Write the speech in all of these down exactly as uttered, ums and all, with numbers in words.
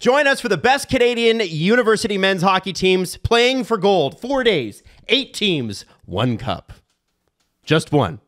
Join us for the best Canadian university men's hockey teams playing for gold. Four days, eight teams, one cup. Just one.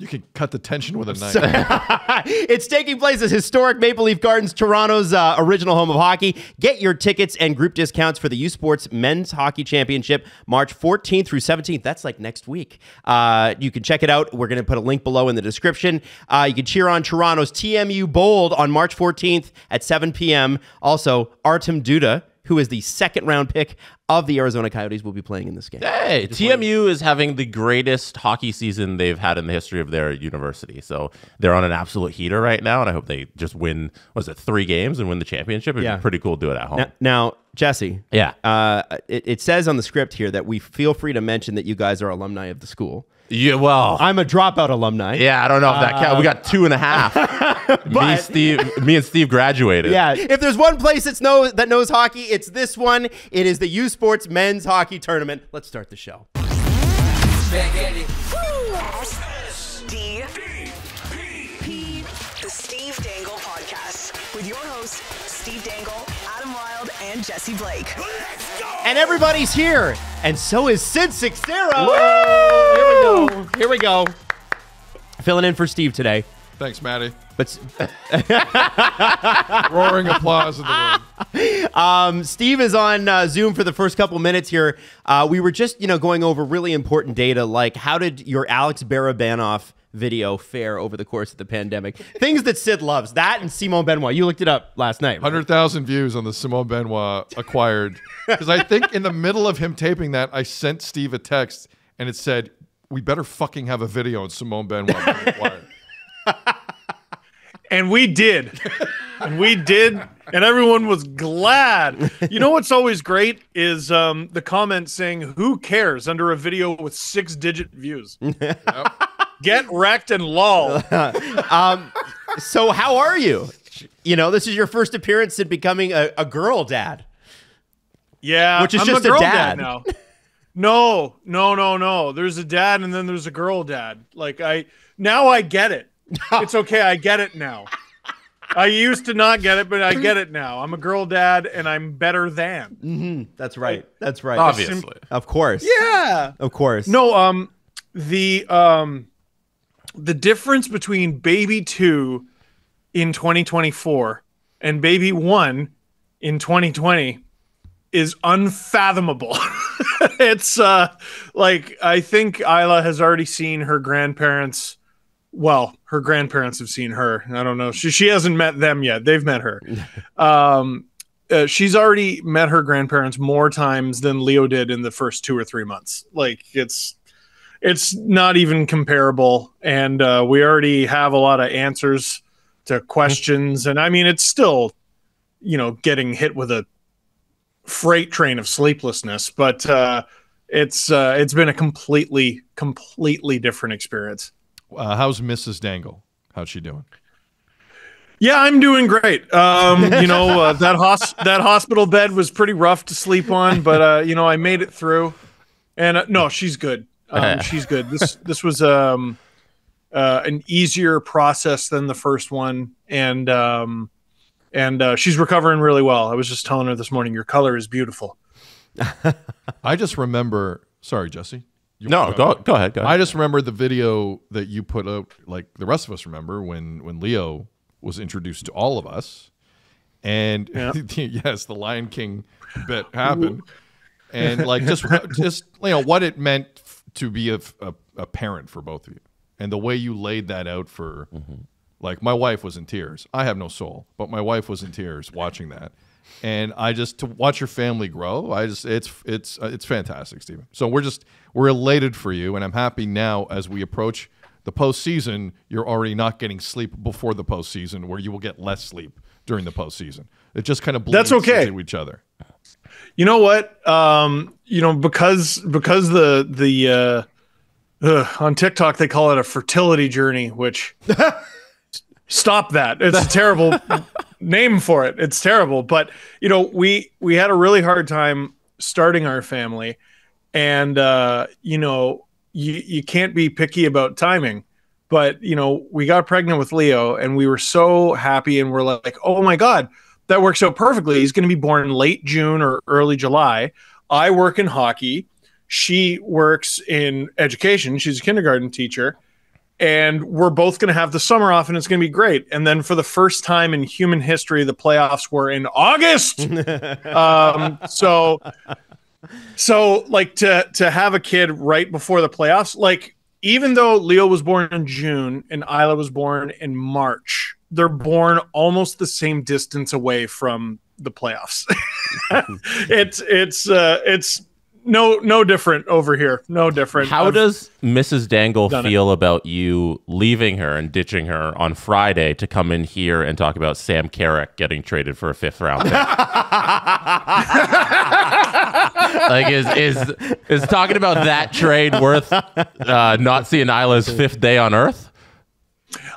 You can cut the tension with a knife. It's taking place at historic Maple Leaf Gardens, Toronto's uh, original home of hockey. Get your tickets and group discounts for the U Sports Men's Hockey Championship, March fourteenth through seventeenth. That's like next week. Uh, you can check it out. We're going to put a link below in the description. Uh, you can cheer on Toronto's T M U Bold on March fourteenth at seven p m Also, Artem Duda, who is the second round pick of the Arizona Coyotes, will be playing in this game. Hey, just T M U is having the greatest hockey season they've had in the history of their university. So they're on an absolute heater right now, and I hope they just win, what is it, three games and win the championship. It'd yeah. be pretty cool to do it at home. Now, now Jesse, yeah. uh, it, it says on the script here that we feel free to mention that you guys are alumni of the school. Yeah, well, I'm a dropout alumni. Yeah, I don't know if that uh, counts. We got two and a half. but, me, Steve, me and Steve graduated. Yeah, if there's one place that's know, that knows hockey, it's this one. It is the U Sports Men's Hockey Tournament. Let's start the show. Spaghetti. D P P the Steve Dangle Podcast with your hosts Steve Dangle, Adam Wilde, and Jesse Blake. Let's go! And everybody's here. And so is Sid Sixtero. Woo! Here we go. Here we go. Filling in for Steve today. Thanks, Maddie. But roaring applause in the room. Um, Steve is on uh, Zoom for the first couple minutes here. Uh, we were just, you know, going over really important data, like how did your Alex Barabanov video fare over the course of the pandemic? Things that Sid loves. That and Simone Benoit. You looked it up last night. Right? one hundred thousand views on the Simone Benoit acquired. Because I think in the middle of him taping that, I sent Steve a text and it said, "We better fucking have a video on Simone Benoit being acquired." And we did. And we did. And everyone was glad. You know what's always great is um, the comments saying, "Who cares?" under a video with six-digit views. Yep. Get wrecked and lol. um, so how are you? You know, this is your first appearance in becoming a, a girl dad. Yeah. Which is I'm just a, girl a dad. dad now. No, no, no, no. There's a dad and then there's a girl dad. Like, I now I get it. It's okay. I get it now. I used to not get it, but I get it now. I'm a girl dad, and I'm better than. Mm-hmm. That's right. That's right. Obviously, of course. Yeah, of course. No, um, the um, the difference between baby two in twenty twenty-four and baby one in twenty twenty is unfathomable. It's uh, like I think Isla has already seen her grandparents. Well, her grandparents have seen her. I don't know. She, she hasn't met them yet. They've met her. Um, uh, she's already met her grandparents more times than Leo did in the first two or three months. Like, it's it's not even comparable. And uh, we already have a lot of answers to questions. And, I mean, it's still, you know, getting hit with a freight train of sleeplessness. But uh, it's uh, it's been a completely, completely different experience. Uh, how's Missus Dangle? How's she doing? Yeah, I'm doing great. Um, you know, uh, that hos that hospital bed was pretty rough to sleep on, but uh, you know, I made it through. And uh, no, she's good. Um, she's good. This this was um, uh, an easier process than the first one, and um, and uh, she's recovering really well. I was just telling her this morning, "Your color is beautiful." I just remember. Sorry, Jesse. You no, go, go ahead. Go ahead. I just remember the video that you put out, like the rest of us remember, when when Leo was introduced to all of us, and yeah. yes, the Lion King bit happened, and like just just you know what it meant to be a, a a parent for both of you, and the way you laid that out for, mm-hmm. like my wife was in tears. I have no soul, but my wife was in tears watching that. And I just to watch your family grow. I just it's it's it's fantastic, Stephen. So we're just we're elated for you, and I'm happy now as we approach the postseason. You're already not getting sleep before the postseason, where you will get less sleep during the postseason. It just kind of bleeds okay. into each other. You know what? Um, you know because because the the uh, ugh, on TikTok they call it a fertility journey, which. Stop that. It's a terrible name for it. It's terrible. But, you know, we we had a really hard time starting our family. And, uh, you know, you, you can't be picky about timing. But, you know, we got pregnant with Leo and we were so happy and we're like, oh, my God, that works out perfectly. He's going to be born late June or early July. I work in hockey. She works in education. She's a kindergarten teacher. And we're both going to have the summer off, and it's going to be great. And then for the first time in human history, the playoffs were in August. um, so, so like to to have a kid right before the playoffs, like even though Leo was born in June and Isla was born in March, they're born almost the same distance away from the playoffs. it's it's uh, it's. No, no different over here. No different. How I've does Missus Dangle feel it. about you leaving her and ditching her on Friday to come in here and talk about Sam Carrick getting traded for a fifth round pick? Like, is is is talking about that trade worth uh, not seeing Isla's fifth day on Earth?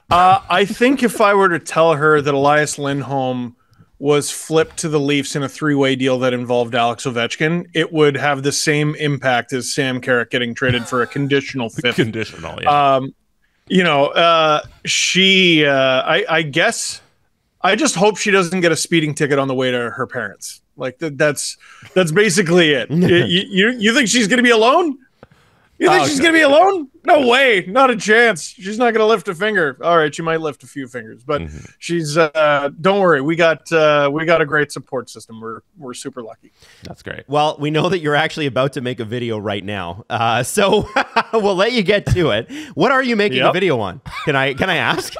Uh, I think if I were to tell her that Elias Lindholm was flipped to the Leafs in a three-way deal that involved Alex Ovechkin, it would have the same impact as Sam Carrick getting traded for a conditional fifth. Conditional, yeah. Um, you know, uh, she, uh, I, I guess, I just hope she doesn't get a speeding ticket on the way to her parents. Like, th that's that's basically it. you, you, you think she's going to be alone? You think oh, she's going to be alone? No way. Not a chance. She's not going to lift a finger. All right, she might lift a few fingers, but mm-hmm. she's uh don't worry. We got uh we got a great support system. We're we're super lucky. That's great. Well, we know that you're actually about to make a video right now. Uh so we'll let you get to it. What are you making yep. a video on? Can I can I ask?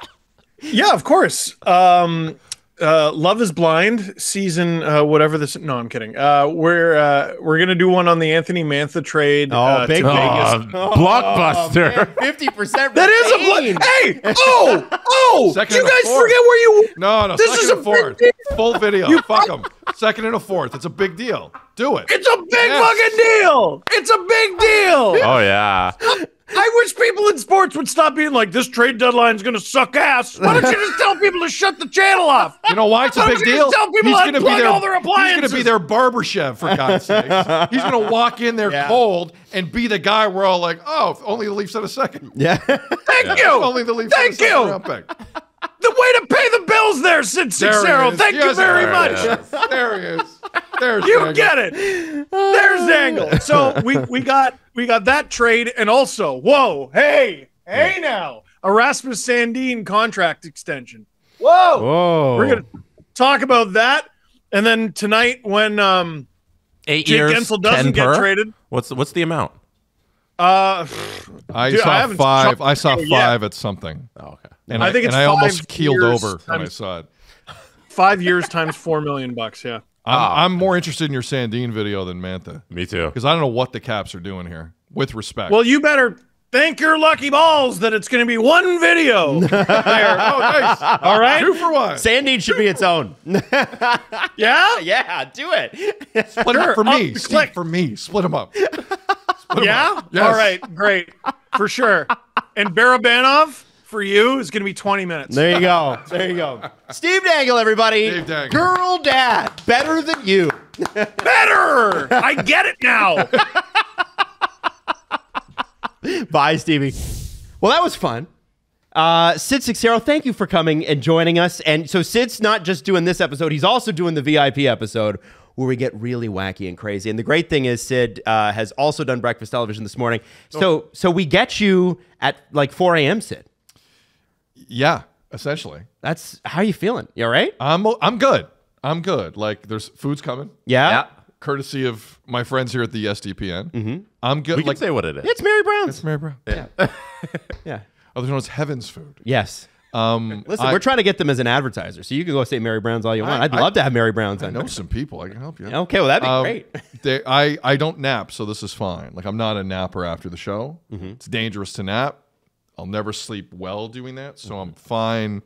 Yeah, of course. Um Uh, Love is Blind season, uh, whatever this. No, I'm kidding. Uh, we're uh, we're gonna do one on the Anthony Mantha trade. Oh, uh, big Vegas. Oh, blockbuster! Fifty oh, percent. That is a block. Hey, oh, oh! Second you guys forget where you? No, no. This is a fourth. Full video. You fuck them. Second and a fourth. It's a big deal. Do it. It's a big yes. fucking deal. It's a big deal. Oh yeah. I wish people in sports would stop being like, this trade deadline's going to suck ass. Why don't you just tell people to shut the channel off? You know why it's a big deal? Just tell people to plug all their appliances. He's going to be their barber chef, for God's sake. He's going to walk in there yeah. cold and be the guy we're all like, oh, if only the Leafs had a second. Yeah. Thank yeah. you. If only the Leafs Thank had a second you. The way to pay the bills there, Sid Cicero. Thank yes, you very there much. Is. There he is. There's you Dangle. Get it. There's Dangle. So we we got we got that trade, and also whoa, hey, hey now, Erasmus Sandin contract extension. Whoa, whoa. We're gonna talk about that, and then tonight when um, eight Jake years, Gensel doesn't get per? traded, what's the, what's the amount? Uh, I dude, saw I five. I saw five yet. at something. Oh, okay. And I, I think it's and I almost keeled over times, when I saw it. Five years times four million bucks. Yeah. I'm, oh, I'm more interested in your Sandin video than Mantha. Me too. Because I don't know what the Caps are doing here, with respect. Well, you better thank your lucky balls that it's going to be one video. there. Oh, nice. All right? Two for one. Sandin should be its own. yeah? Yeah, do it. Split sure, it for me. Split for me. Split them up. Split them yeah? Up. Yes. All right, great. For sure. And Barabanov? For you is going to be twenty minutes. There you go. There you go. Steve Dangle, everybody. Steve Dangle. Girl, dad, better than you. Better. I get it now. Bye, Stevie. Well, that was fun. Uh, Sid Cicero, thank you for coming and joining us. And so Sid's not just doing this episode. He's also doing the V I P episode where we get really wacky and crazy. And the great thing is Sid uh, has also done breakfast television this morning. So, oh. so we get you at like four A M, Sid. Yeah, essentially. That's how you feeling? You all right? I'm I'm good. I'm good. Like there's food's coming. Yeah. yeah. Courtesy of my friends here at the S D P N. Mm-hmm. I'm good. We like, can say what it is. It's Mary Brown's. It's Mary Brown. Yeah. yeah. Other known as Heaven's Food. Yes. Um, Listen, I, we're trying to get them as an advertiser, so you can go say Mary Brown's all you want. I, I'd I, love to have Mary Brown's. I on know there. some people. I can help you. Okay, well that'd be um, great. they, I I don't nap, so this is fine. Like I'm not a napper after the show. Mm-hmm. It's dangerous to nap. I'll never sleep well doing that, so I'm fine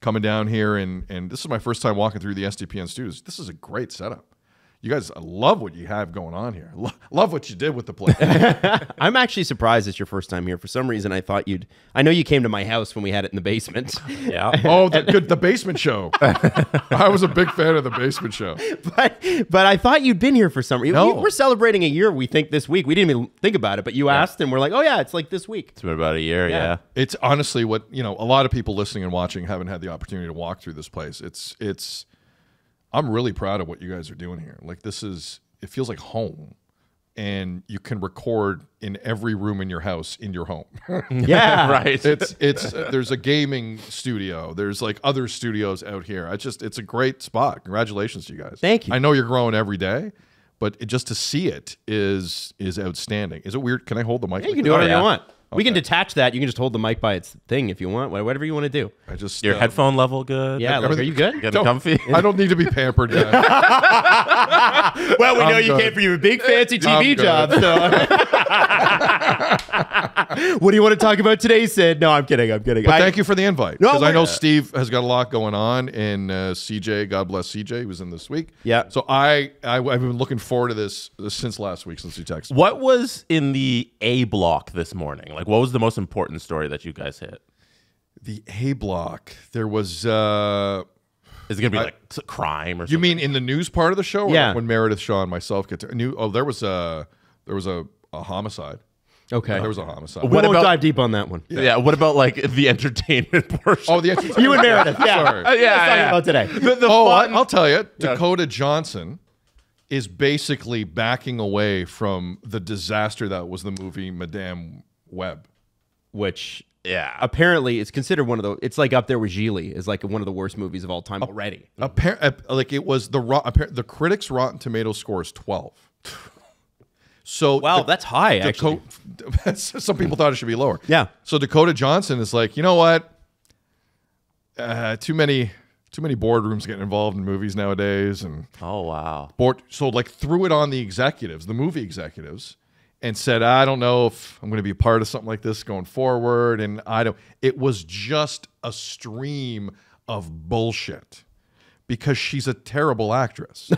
coming down here, and and this is my first time walking through the S D P N studios. This is a great setup. You guys, I love what you have going on here. Lo love what you did with the place. I'm actually surprised it's your first time here. For some reason, I thought you'd... I know you came to my house when we had it in the basement. Yeah. Oh, the, good, the basement show. I was a big fan of the basement show. But but I thought you'd been here for some reason. No. We, we're celebrating a year, we think, this week. We didn't even think about it, but you yeah. asked, and we're like, oh, yeah, it's like this week. It's been about a year, yeah. yeah. It's honestly what, you know, a lot of people listening and watching haven't had the opportunity to walk through this place. It's It's... I'm really proud of what you guys are doing here. Like, this is, it feels like home. And you can record in every room in your house in your home. Yeah, right. It's it's there's a gaming studio. There's like other studios out here. I just it's a great spot. Congratulations to you guys. Thank you. I know you're growing every day, but it, just to see it is is outstanding. Is it weird? Can I hold the mic? Yeah, like you can do whatever yeah. you want. Okay. We can detach that. You can just hold the mic by its thing if you want. Whatever you want to do. I just your uh, headphone level good. Yeah, like, are you good? Getting comfy? I don't need to be pampered yet. Well, we I'm know you good. Came from your big fancy T V job. So. What do you want to talk about today, Sid? No, I'm kidding. I'm kidding. But I, thank you for the invite. Because no, I know uh, Steve has got a lot going on, and uh, C J, God bless C J, he was in this week. Yeah. So I, I I've been looking forward to this since last week, since you texted. What was in the A block this morning? Like, what was the most important story that you guys hit? The A block. There was... Uh, Is it going to be I, like crime or something? You mean in the news part of the show? Or yeah. Like when Meredith, Shaw, and myself get to... New, oh, there was a, there was a, a homicide. Okay. There was a homicide. We what won't about, dive deep on that one. Yeah. yeah. What about like the entertainment portion? Oh, the entertainment. You and Meredith. Yeah. Sorry. Uh, yeah, yeah, yeah. About today. The, the oh, fun. I'll tell you. Yeah. Dakota Johnson is basically backing away from the disaster that was the movie Madame... Web, which yeah, apparently it's considered one of the. It's like up there with Gigli is like one of the worst movies of all time already. Apparently, like it was the the critics' Rotten Tomato score is twelve. So wow, the, that's high. Dakota, actually, some people thought it should be lower. Yeah. So Dakota Johnson is like, you know what? Uh, too many, too many boardrooms getting involved in movies nowadays, and oh wow, board. So like threw it on the executives, the movie executives. And said, I don't know if I'm going to be a part of something like this going forward. And I don't. It was just a stream of bullshit because she's a terrible actress.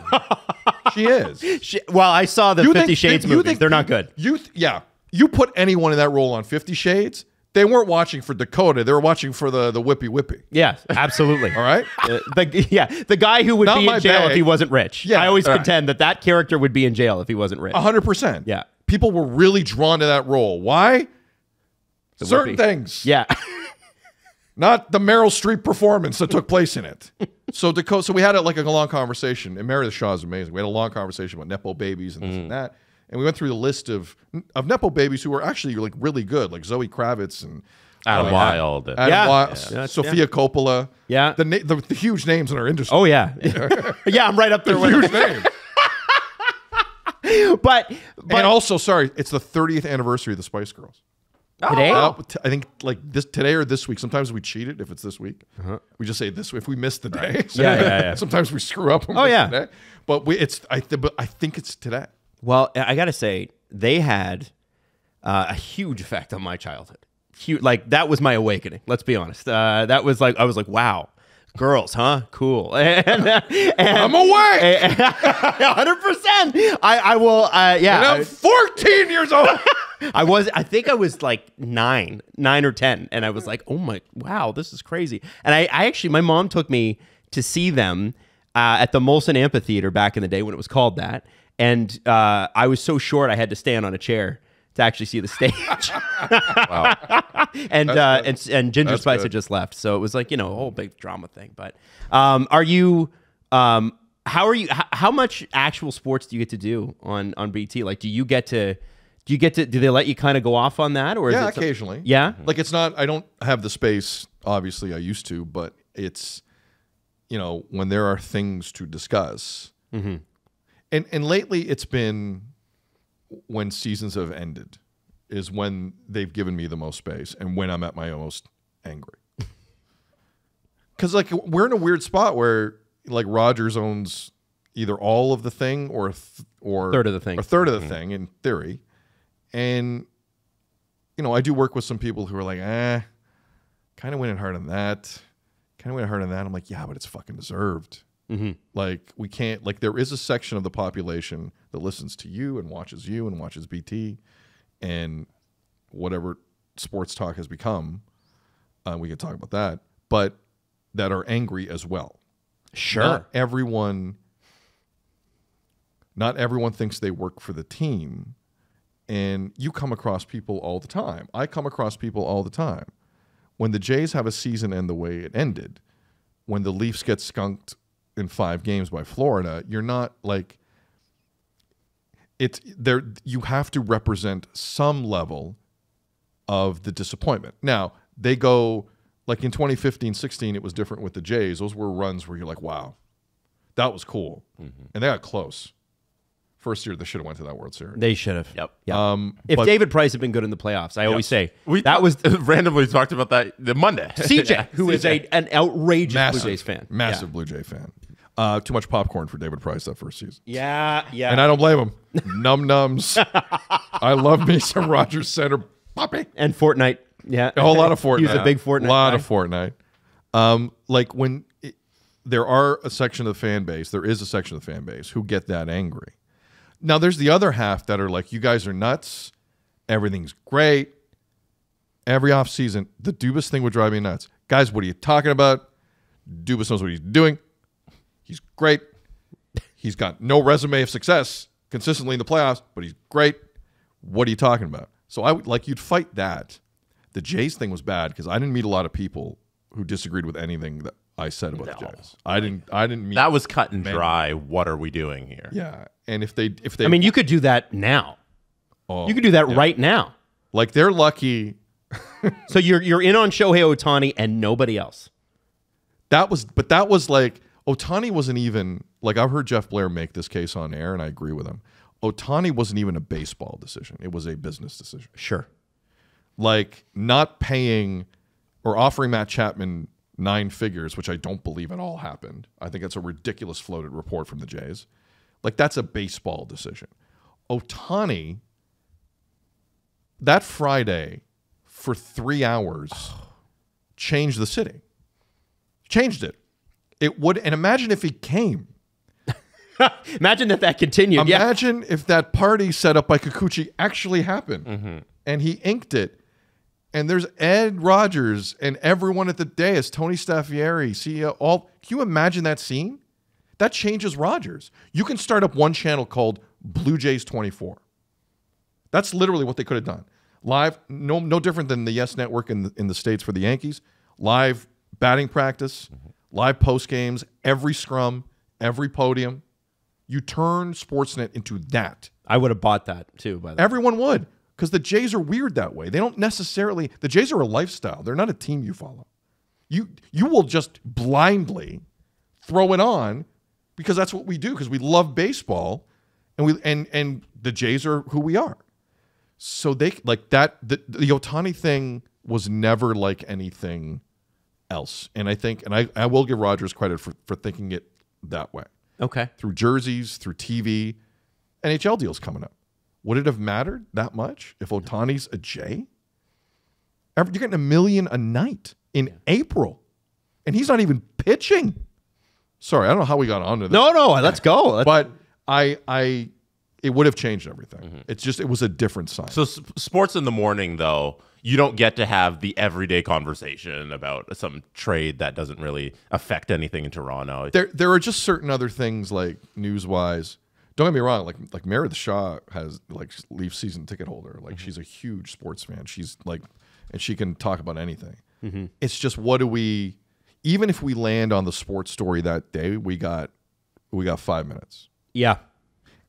She is. She, well, I saw the you Fifty think, Shades movie. They're not good. You, yeah. You put anyone in that role on Fifty Shades, they weren't watching for Dakota. They were watching for the, the whippy whippy. Yes, absolutely. All right? Uh, the, yeah, the guy who would not be in jail bag. If he wasn't rich. Yeah, I always contend right. that that character would be in jail if he wasn't rich. one hundred percent. Yeah. People were really drawn to that role. Why? The Certain whippy. Things. Yeah. Not the Meryl Streep performance that took place in it. So Dakota, so we had a, like a long conversation, and Meredith Shaw is amazing. We had a long conversation about Nepo babies and this mm. and that, and we went through the list of of Nepo babies who were actually like really good, like Zoe Kravitz and Adam uh, Wilde, Adam yeah. Wilde, yeah. Sophia yeah. Coppola, yeah, the, the the huge names in our industry. Oh yeah, yeah, I'm right up there. The with huge names. But, but and also, sorry, it's the thirtieth anniversary of the Spice Girls. Today? Oh. I think like this today or this week. Sometimes we cheat it if it's this week. Uh-huh. We just say this if we miss the day. Right. So yeah, yeah, yeah. Sometimes we screw up. And oh yeah. The day. But we it's I th but I think it's today. Well, I gotta say they had uh, a huge effect on my childhood. Huge, like that was my awakening. Let's be honest. Uh, that was like I was like, wow. Girls, huh? Cool. And, and, I'm away. one hundred percent. I, I will, uh, yeah. And I'm fourteen years old. I was, I think I was like nine, nine or ten. And I was like, oh my, wow, this is crazy. And I, I actually, my mom took me to see them uh, at the Molson Amphitheater back in the day when it was called that. And uh, I was so short, I had to stand on a chair to actually see the stage. Wow. And, uh, and and Ginger That's Spice good. Had just left, so it was like, you know, a whole big drama thing. But um, are you um, how are you how, how much actual sports do you get to do on on B T? Like, do you get to do you get to do they let you kind of go off on that, or yeah, is it occasionally? Yeah, like it's not. I don't have the space. Obviously, I used to, but it's you know when there are things to discuss, mm-hmm. and and lately it's been. When seasons have ended is when they've given me the most space and when I'm at my most angry. Because, like, we're in a weird spot where, like, Rodgers owns either all of the thing or a th or third of the thing. A third of the thing, in theory. And, you know, I do work with some people who are like, eh, kind of went hard on that. Kind of went hard on that. I'm like, yeah, but it's fucking deserved. Mm-hmm. Like we can't like there is a section of the population that listens to you and watches you and watches B T and whatever sports talk has become uh, we could talk about that but that are angry as well. Sure. Not everyone not everyone thinks they work for the team, and you come across people all the time. I come across people all the time. When the Jays have a season end the way it ended, when the Leafs get skunked in five games by Florida, you're not like it's there. You have to represent some level of the disappointment. Now they go like in twenty fifteen, sixteen, it was different with the Jays. Those were runs where you're like, wow, that was cool. Mm-hmm. And they got close. First year, they should have went to that World Series. They should have. Yep. yep. Um, if but, David Price had been good in the playoffs, I yep. always say. We, that was randomly talked about that the Monday. C J, who C J. is a, an outrageous massive, Blue Jays fan. Massive yeah. Blue Jay fan. Uh, too much popcorn for David Price that first season. Yeah, yeah. And I don't blame him. Num-nums. I love me some Rogers Center poppy. And Fortnite. Yeah. A whole lot of Fortnite. He's a big Fortnite A lot guy. of Fortnite. Um, like when it, there are a section of the fan base, there is a section of the fan base who get that angry. Now, there's the other half that are like, you guys are nuts. Everything's great. Every offseason, the Dubas thing would drive me nuts. Guys, what are you talking about? Dubas knows what he's doing. He's great. He's got no resume of success consistently in the playoffs, but he's great. What are you talking about? So I would like you'd fight that. The Jays thing was bad because I didn't meet a lot of people who disagreed with anything that I said about no. the Jays. I didn't. I didn't mean that was cut and man. dry. What are we doing here? Yeah, and if they, if they, I mean, you could do that now. Oh, you could do that yeah. right now. Like they're lucky. So you're you're in on Shohei Ohtani and nobody else. That was, but that was like Ohtani wasn't even like I've heard Jeff Blair make this case on air, and I agree with him. Ohtani wasn't even a baseball decision; it was a business decision. Sure, like not paying or offering Matt Chapman nine figures, which I don't believe at all happened. I think that's a ridiculous floated report from the Jays. Like, that's a baseball decision. Ohtani, that Friday, for three hours, oh. changed the city. Changed it. It would, and imagine if he came. Imagine if that continued. Imagine yeah. if that party set up by Kikuchi actually happened. Mm-hmm. And he inked it. And there's Ed Rogers and everyone at the dais, Tony Staffieri, C E O, all. Can you imagine that scene? That changes Rogers. You can start up one channel called Blue Jays twenty-four. That's literally what they could have done. Live, no no different than the Yes Network in the, in the States for the Yankees. Live batting practice, live post games, every scrum, every podium. You turn Sportsnet into that. I would have bought that too, by the way. Everyone would. Because the Jays are weird that way. They don't necessarily... The Jays are a lifestyle. They're not a team you follow. You you will just blindly throw it on because that's what we do, because we love baseball, and we and and the Jays are who we are. So they... Like that... The, the Ohtani thing was never like anything else. And I think... And I, I will give Rogers credit for, for thinking it that way. Okay. Through jerseys, through T V, N H L deals coming up. Would it have mattered that much if Ohtani's a Jay? You're getting a million a night in yeah. April, and he's not even pitching. Sorry, I don't know how we got onto that. No, no, let's go. Let's but I, I, it would have changed everything. Mm-hmm. It's just it was a different sign. So sports in the morning, though, you don't get to have the everyday conversation about some trade that doesn't really affect anything in Toronto. There, there are just certain other things like news-wise. Don't get me wrong, like like Meredith Shaw has like Leafs season ticket holder. Like mm-hmm. she's a huge sports fan. She's like, and she can talk about anything. Mm-hmm. It's just what do we, even if we land on the sports story that day, we got we got five minutes. Yeah,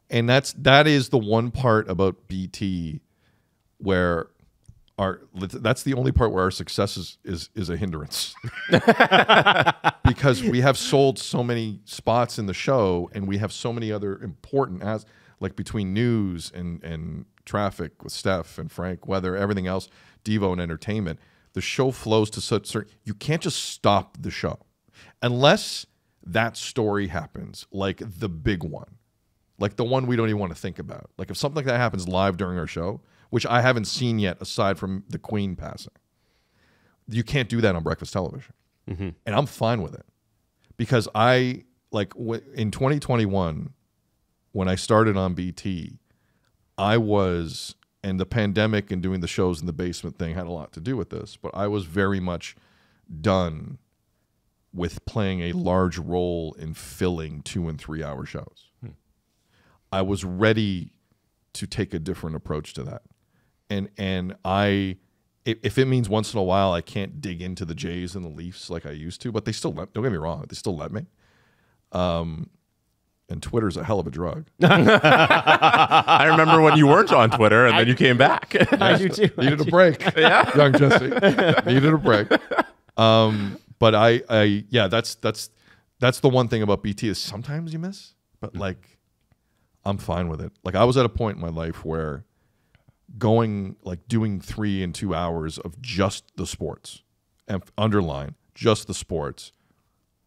and that's that is the one part about B T where our that's the only part where our success is is, is a hindrance because we have sold so many spots in the show and we have so many other important as like between news and and traffic with Steph and Frank, weather, everything else, Devo and entertainment. The show flows to such certain you can't just stop the show unless that story happens, like the big one, like the one we don't even want to think about. Like if something like that happens live during our show, which I haven't seen yet, aside from the Queen passing. You can't do that on breakfast television. Mm-hmm. And I'm fine with it. Because I, like, w in twenty twenty-one, when I started on B T, I was, and the pandemic and doing the shows in the basement thing had a lot to do with this, but I was very much done with playing a large role in filling two and three hour shows. Hmm. I was ready to take a different approach to that. And and I, if it means once in a while I can't dig into the Jays and the Leafs like I used to, but they still let, don't get me wrong, they still let me. Um, and Twitter's a hell of a drug. I remember when you weren't on Twitter, and I, then you came back. I do too. Needed I a break, yeah. Young Jesse. Needed a break. Um, but I, I, yeah, that's that's that's the one thing about B T is sometimes you miss, but like, I'm fine with it. Like I was at a point in my life where going like doing three and two hours of just the sports, and underline just the sports,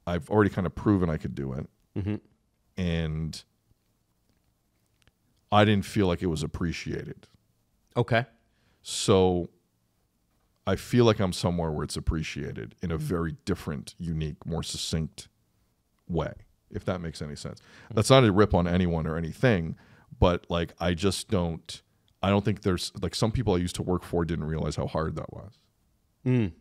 I've already kind of proven I could do it. Mm-hmm. And I didn't feel like it was appreciated. Okay. So I feel like I'm somewhere where it's appreciated in a very different, unique, more succinct way, if that makes any sense. That's not a rip on anyone or anything, but like I just don't, I don't think there's, like some people I used to work for didn't realize how hard that was. Mm.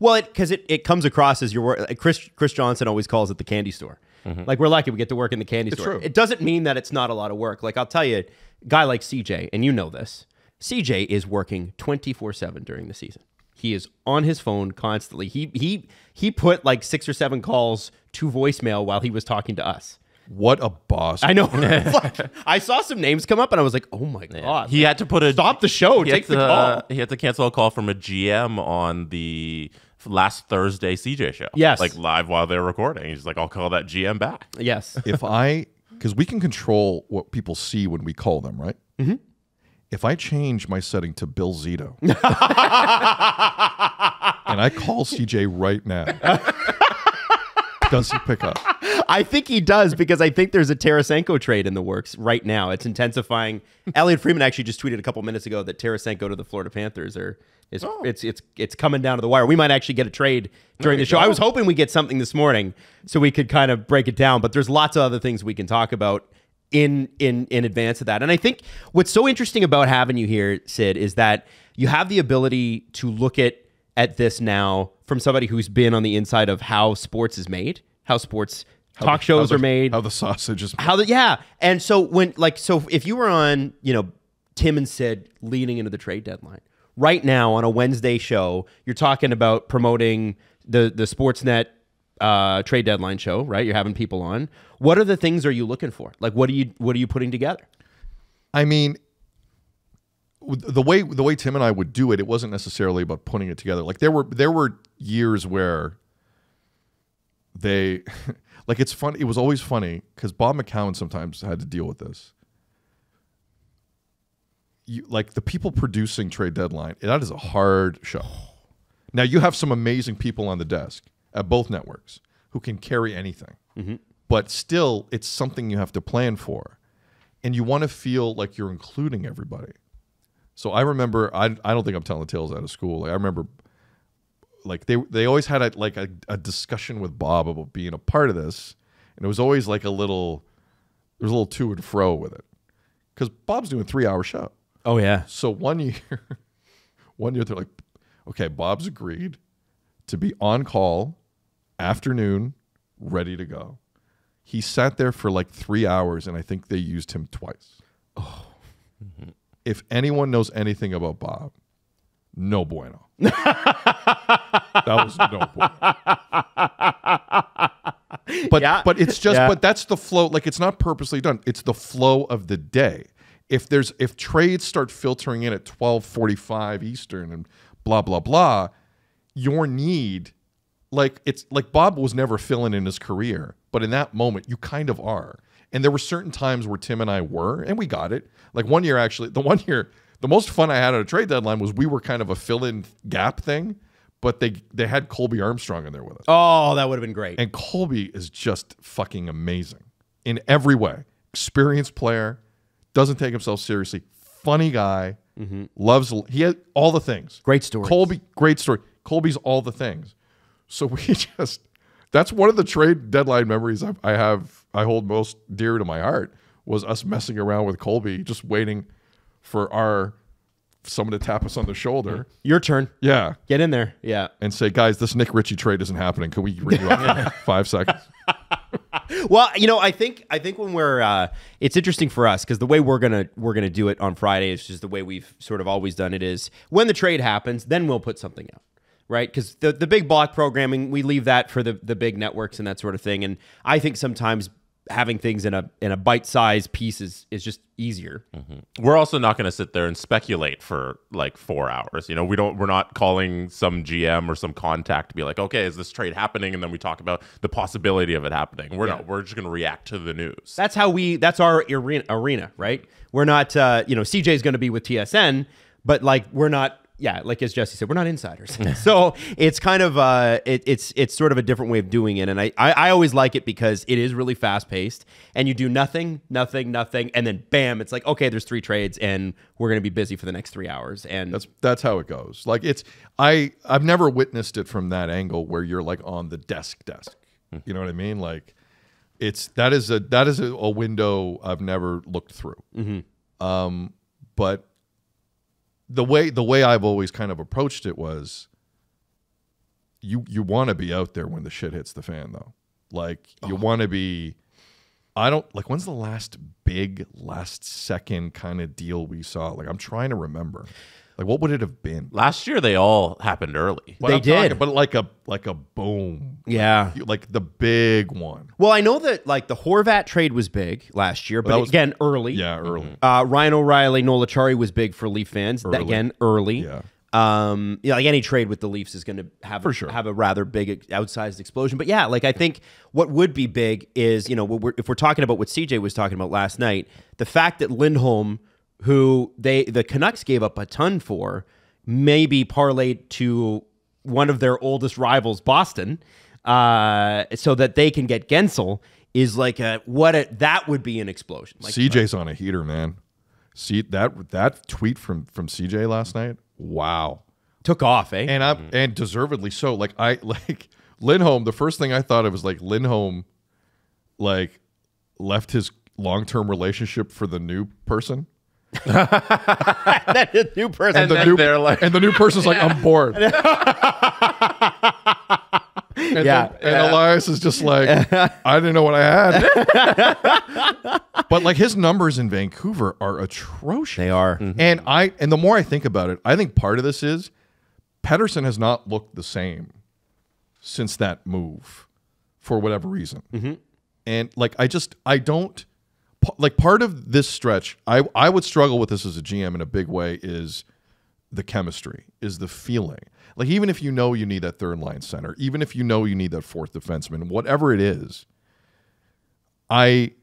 Well, because it, it, it comes across as your work. Chris, Chris Johnson always calls it the candy store. Mm-hmm. Like we're lucky we get to work in the candy it's store. True. It doesn't mean that it's not a lot of work. Like I'll tell you, a guy like C J, and you know this, C J is working twenty-four seven during the season. He is on his phone constantly. He he he put like six or seven calls to voicemail while he was talking to us. What a boss. I know. Like, I saw some names come up and I was like, oh my yeah. God. He had to put a... Stop the show. Take to, the call. He had to cancel a call from a G M on the last Thursday C J show. Yes. Like live while they're recording. He's like, I'll call that G M back. Yes. If I... Because we can control what people see when we call them, right? Mm-hmm. If I change my setting to Bill Zito and I call C J right now... Does he pick up? I think he does because I think there's a Tarasenko trade in the works right now. It's intensifying. Elliot Freeman actually just tweeted a couple minutes ago that Tarasenko to the Florida Panthers are is oh. it's it's it's coming down to the wire. We might actually get a trade during the show. Go. I was hoping we get something this morning so we could kind of break it down, but there's lots of other things we can talk about in in in advance of that. And I think what's so interesting about having you here, Sid, is that you have the ability to look at at this now from somebody who's been on the inside of how sports is made, how sports how talk the, shows the, are made, how the sausage is made. How the, yeah. And so when like, so if you were on, you know, Tim and Sid leading into the trade deadline right now on a Wednesday show, you're talking about promoting the, the Sportsnet uh, trade deadline show, right? You're having people on. What are the things are you looking for? Like, what are you, what are you putting together? I mean, the way the way Tim and I would do it, it wasn't necessarily about putting it together. Like there were there were years where they, like it's fun. It was always funny because Bob McCowan sometimes had to deal with this. You, like the people producing trade deadline, that is a hard show. Now you have some amazing people on the desk at both networks who can carry anything, mm-hmm. but still it's something you have to plan for, and you want to feel like you're including everybody. So I remember, I, I don't think I'm telling the tales out of school. Like I remember like they they always had a, like a, a discussion with Bob about being a part of this. And it was always like a little, there was a little to and fro with it. Because Bob's doing a three hour show. Oh yeah. So one year, one year they're like, okay, Bob's agreed to be on call, afternoon, ready to go. He sat there for like three hours and I think they used him twice. Oh, mm-hmm. If anyone knows anything about Bob, no bueno. That was no bueno. But yeah. but it's just yeah. but that's the flow. Like it's not purposely done. It's the flow of the day. If there's if trades start filtering in at twelve forty-five Eastern and blah blah blah, your need, like it's like Bob was never filling in his career, but in that moment you kind of are. And there were certain times where Tim and I were, and we got it. Like one year, actually, the one year, the most fun I had at a trade deadline was we were kind of a fill-in gap thing, but they they had Colby Armstrong in there with us. Oh, that would have been great. And Colby is just fucking amazing in every way. Experienced player, doesn't take himself seriously, funny guy, mm-hmm. loves, he had all the things. Great story. Colby, great story. Colby's all the things. So we just... That's one of the trade deadline memories I, I have, I hold most dear to my heart, was us messing around with Colby, just waiting for our someone to tap us on the shoulder. Your turn. Yeah. Get in there. Yeah. And say, guys, this Nick Ritchie trade isn't happening. Can we read you up for five seconds? Well, you know, I think I think when we're, uh, it's interesting for us because the way we're gonna we're gonna do it on Friday is just the way we've sort of always done it is when the trade happens, then we'll put something out. right? Because the, the big block programming, we leave that for the, the big networks and that sort of thing. And I think sometimes having things in a in a bite-sized piece is, is just easier. Mm-hmm. We're also not going to sit there and speculate for like four hours. You know, we don't, we're not calling some G M or some contact to be like, okay, is this trade happening? And then we talk about the possibility of it happening. We're yeah. not, we're just going to react to the news. That's how we, that's our arena, arena right? We're not, uh, you know, C J's going to be with T S N, but like, we're not, yeah, like as Jesse said, we're not insiders. So it's kind of, uh, it, it's it's sort of a different way of doing it. And I, I, I always like it because it is really fast-paced. And you do nothing, nothing, nothing. And then, bam, it's like, okay, there's three trades and we're going to be busy for the next three hours. And that's that's how it goes. Like it's, I, I've never witnessed it from that angle where you're like on the desk desk. You know what I mean? Like it's, that is a, that is a, a window I've never looked through. Mm-hmm. Um, but... The way the way I've always kind of approached it was, you you want to be out there when the shit hits the fan, though. Like you oh. want to be. I don't like. When's the last big, last second kind of deal we saw? Like I'm trying to remember. Like what would it have been? Last year they all happened early. Well, they I'm did, talking, but like a like a boom. Yeah, like, like the big one. Well, I know that like the Horvat trade was big last year, but well, was, again early. Yeah, early. Mm-hmm. uh, Ryan O'Reilly, Nola Chari was big for Leaf fans. Early. That, again, early. Yeah. Um, you know, like any trade with the Leafs is going to have for a, sure. have a rather big outsized explosion. But yeah, like I think what would be big is you know what we're, if we're talking about what C J was talking about last night, the fact that Lindholm, who they the Canucks gave up a ton for, maybe parlayed to one of their oldest rivals, Boston, uh, so that they can get Gensel is like a what a, that would be an explosion. Like, C J's uh, on a heater, man. See that that tweet from from C J last night. Wow, took off, eh? And I mm-hmm. and deservedly so. Like I like Lindholm. The first thing I thought of was like Lindholm, like left his long term relationship for the new person. That is new person, and the and new, they're like, and the new person's like, yeah. I'm bored. and yeah, then, and yeah. Elias is just like, I didn't know what I had. But like his numbers in Vancouver are atrocious. They are, mm-hmm. and I and the more I think about it, I think part of this is Pettersson has not looked the same since that move, for whatever reason. Mm-hmm. And like I just I don't. Like part of this stretch, I, I would struggle with this as a G M in a big way, is the chemistry, is the feeling. Like even if you know you need that third line center, even if you know you need that fourth defenseman, whatever it is, I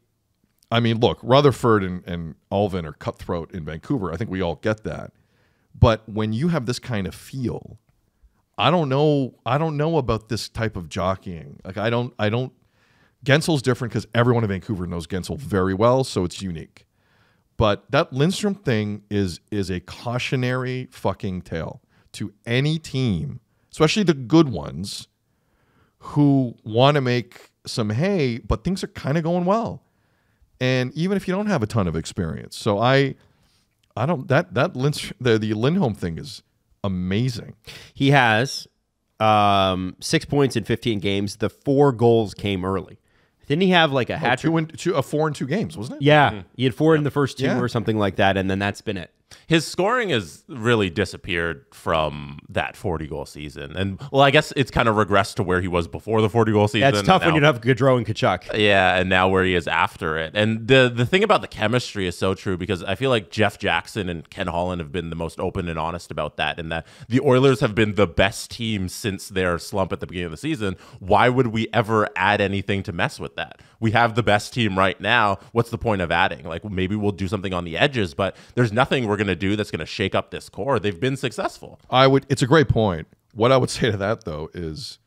I mean, look, Rutherford and, and Alvin are cutthroat in Vancouver. I think we all get that. But when you have this kind of feel, I don't know I don't know about this type of jockeying. Like I don't I don't Gensel's different because everyone in Vancouver knows Gensel very well, so it's unique. But that Lindstrom thing is is a cautionary fucking tale to any team, especially the good ones, who want to make some hay, but things are kind of going well. And even if you don't have a ton of experience, so I, I don't that that Lindstrom, the the Lindholm thing is amazing. He has um, six points in fifteen games. The four goals came early. Didn't he have like a hat trick? Oh, two and two, a four and two games, wasn't it? Yeah, mm-hmm. He had four in the first two yeah. or something like that, and then that's been it. His scoring has really disappeared from that forty goal season, and well, I guess it's kind of regressed to where he was before the forty goal season. That's tough now, when you have Gaudreau and Kachuk. Yeah, and now where he is after it, and the the thing about the chemistry is so true because I feel like Jeff Jackson and Ken Holland have been the most open and honest about that, and that the Oilers have been the best team since their slump at the beginning of the season. Why would we ever add anything to mess with that? We have the best team right now. What's the point of adding? Like maybe we'll do something on the edges, but there's nothing we're going to do that's going to shake up this core. They've been successful. I would. It's a great point. What I would say to that though is,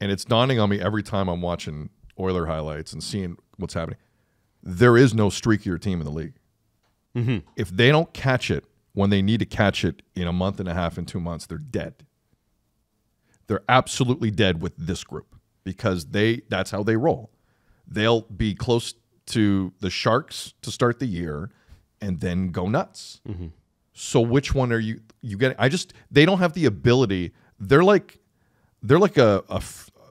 and it's dawning on me every time I'm watching Oiler highlights and seeing what's happening. There is no streakier team in the league. Mm-hmm. If they don't catch it when they need to catch it in a month and a half and two months, they're dead. They're absolutely dead with this group because they. That's how they roll. They'll be close to the Sharks to start the year and then go nuts. Mm-hmm. So which one are you you getting? I just they don't have the ability. They're like they're like a a,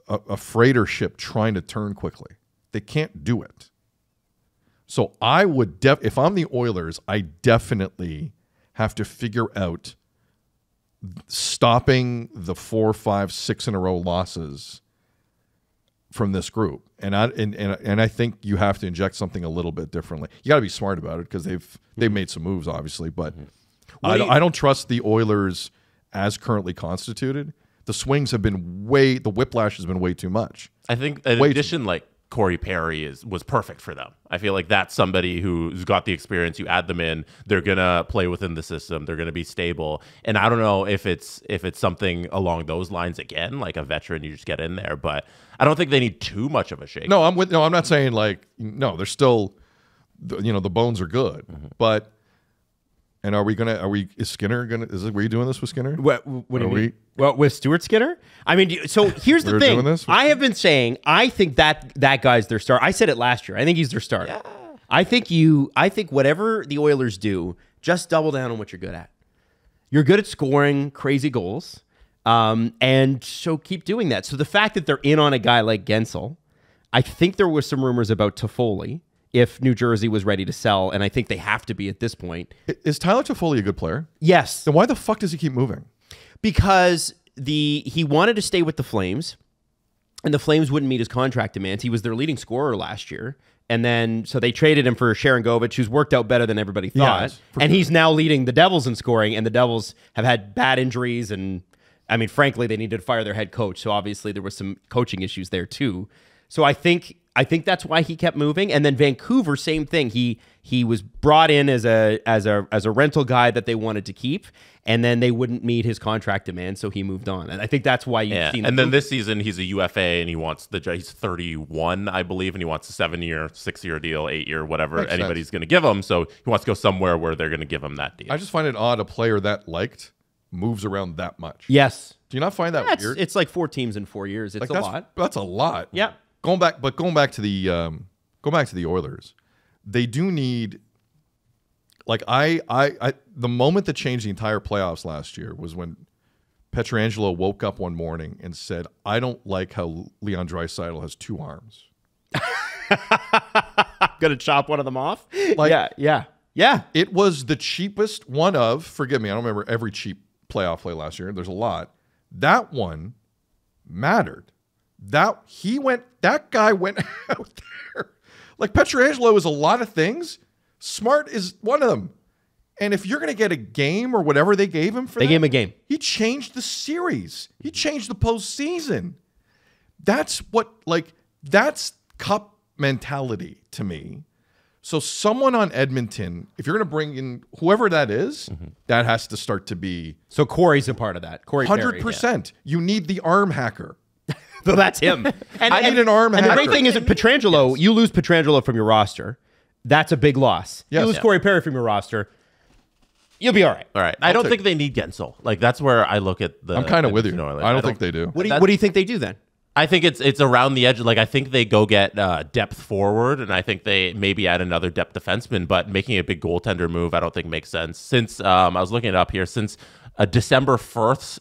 a freighter ship trying to turn quickly. They can't do it. So I would def if I'm the Oilers, I definitely have to figure out stopping the four, five, six in a row losses from this group. And I and and, and I think you have to inject something a little bit differently. You got to be smart about it because they've they've made some moves, obviously. But I, do you, I don't trust the Oilers as currently constituted. The swings have been way. The whiplash has been way too much. I think an way addition like Corey Perry is was perfect for them. I feel like that's somebody who's got the experience. You add them in, they're gonna play within the system. They're gonna be stable. And I don't know if it's if it's something along those lines again, like a veteran you just get in there. But I don't think they need too much of a shake. No, I'm with. No, I'm not saying like no. They're still, you know, the bones are good. Mm-hmm. But and are we gonna? Are we? Is Skinner gonna? Is it? Were you doing this with Skinner? What? What do you mean? Well, with Stuart Skinner, I mean, so here's the thing. I have been saying I think that that guy's their star. I said it last year. I think he's their star. Yeah. I think you. I think whatever the Oilers do, just double down on what you're good at. You're good at scoring crazy goals, um, and so keep doing that. So the fact that they're in on a guy like Gensel, I think there was some rumors about Toffoli if New Jersey was ready to sell, and I think they have to be at this point. Is Tyler Toffoli a good player? Yes. Then why the fuck does he keep moving? Because the he wanted to stay with the Flames, and the Flames wouldn't meet his contract demands. He was their leading scorer last year, and then so they traded him for Sharangovich, who's worked out better than everybody thought, yes, and sure. He's now leading the Devils in scoring, and the Devils have had bad injuries, and I mean, frankly, they needed to fire their head coach, so obviously there was some coaching issues there too. So I think... I think that's why he kept moving. And then Vancouver, same thing. He he was brought in as a as a as a rental guy that they wanted to keep, and then they wouldn't meet his contract demand, so he moved on. And I think that's why you've yeah. seen. And the then this season, he's a U F A, and he wants the he's thirty-one, I believe, and he wants a seven-year, six-year deal, eight-year, whatever Makes anybody's going to give him. So he wants to go somewhere where they're going to give him that deal. I just find it odd a player that liked moves around that much. Yes. Do you not find that yeah, weird? It's, it's like four teams in four years. It's like a that's, lot. That's a lot. Yeah. Going back, but going back to the um, going back to the Oilers, they do need. Like I, I, I, the moment that changed the entire playoffs last year was when Pietrangelo woke up one morning and said, "I don't like how Leon Draisaitl has two arms. I'm gonna chop one of them off." Like, yeah, yeah, yeah. It was the cheapest one of. Forgive me, I don't remember every cheap playoff play last year. There's a lot. That one mattered. That he went, that guy went out there. Like Pietrangelo is a lot of things. Smart is one of them. And if you're going to get a game or whatever they gave him for, they that, gave him a game. He changed the series. He changed the postseason. That's what, like, that's cup mentality to me. So someone on Edmonton, if you're going to bring in whoever that is, mm-hmm. that has to start to be. So Corey's a part of that. Corey, one hundred percent. Perry, yeah. You need the arm hacker. So that's him. And, I and, need an arm and hacker. The great thing is that Pietrangelo, yes. you lose Pietrangelo from your roster. That's a big loss. Yes. You lose yeah. Corey Perry from your roster. You'll be all right. All right. I I'll don't think it. they need Gensel. Like, that's where I look at the... I'm kind of with you. Know, like, I, don't I don't think they do. What do you, what do you think they do then? I think it's it's around the edge. Like, I think they go get uh, depth forward, and I think they maybe add another depth defenseman, but making a big goaltender move I don't think makes sense. Since, um, I was looking it up here, since... Uh, December first,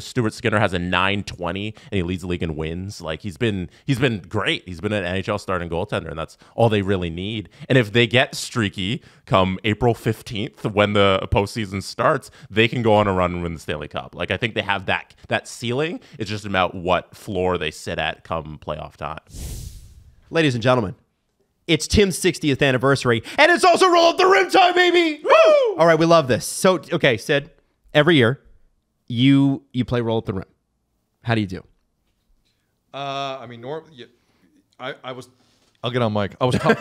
Stuart Skinner has a nine twenty, and he leads the league in wins. Like he's been, he's been great. He's been an N H L starting goaltender, and that's all they really need. And if they get streaky come April fifteenth, when the postseason starts, they can go on a run and win the Stanley Cup. Like I think they have that that ceiling. It's just about what floor they sit at come playoff time. Ladies and gentlemen, it's Tim's sixtieth anniversary, and it's also Roll Up the Rim time, baby! Woo! All right, we love this. So okay, Sid. Every year, you you play Roll Up the Rim. How do you do? Uh, I mean, norm, yeah, I I was. I'll get on mic. I was taught,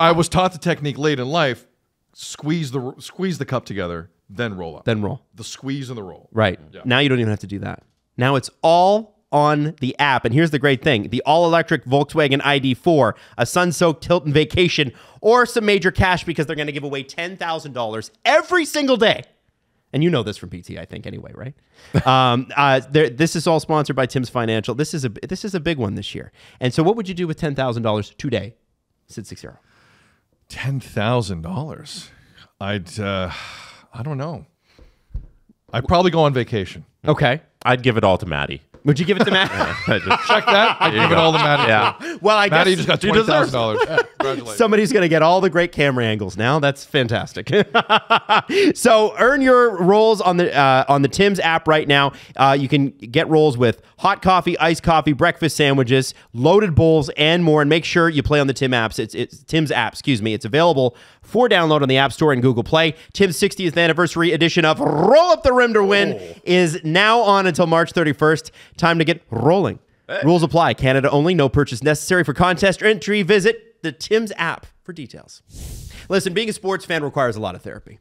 I was taught the technique late in life: squeeze the squeeze the cup together, then roll up, then roll the squeeze and the roll. Right yeah. Now, you don't even have to do that. Now it's all on the app. And here's the great thing. The all-electric Volkswagen I D four, a sun-soaked Hilton vacation, or some major cash, because they're going to give away ten thousand dollars every single day. And you know this from P T, I think, anyway, right? um, uh, this is all sponsored by Tim's Financial. This is a this is a big one this year. And so, what would you do with ten thousand dollars today, Sid six zero? Ten thousand dollars? I'd uh, I don't know. I'd probably go on vacation. Okay, I'd give it all to Maddie. Would you give it to Matt? Yeah, check that. I give go. it all to Matt. Yeah. Well, I Matt, guess you just got twenty thousand dollars. Yeah, congratulations. Somebody's going to get all the great camera angles now. That's fantastic. So earn your rolls on the uh, on the Tim's app right now. Uh, you can get rolls with hot coffee, iced coffee, breakfast sandwiches, loaded bowls, and more. And make sure you play on the Tim apps. It's it's Tim's app. Excuse me. It's available for download on the App Store and Google Play. Tim's sixtieth anniversary edition of Roll Up the Rim to Win oh. is now on until March thirty-first. Time to get rolling. Hey. Rules apply. Canada only. No purchase necessary for contest or entry. Visit the Tim's app for details. Listen, being a sports fan requires a lot of therapy.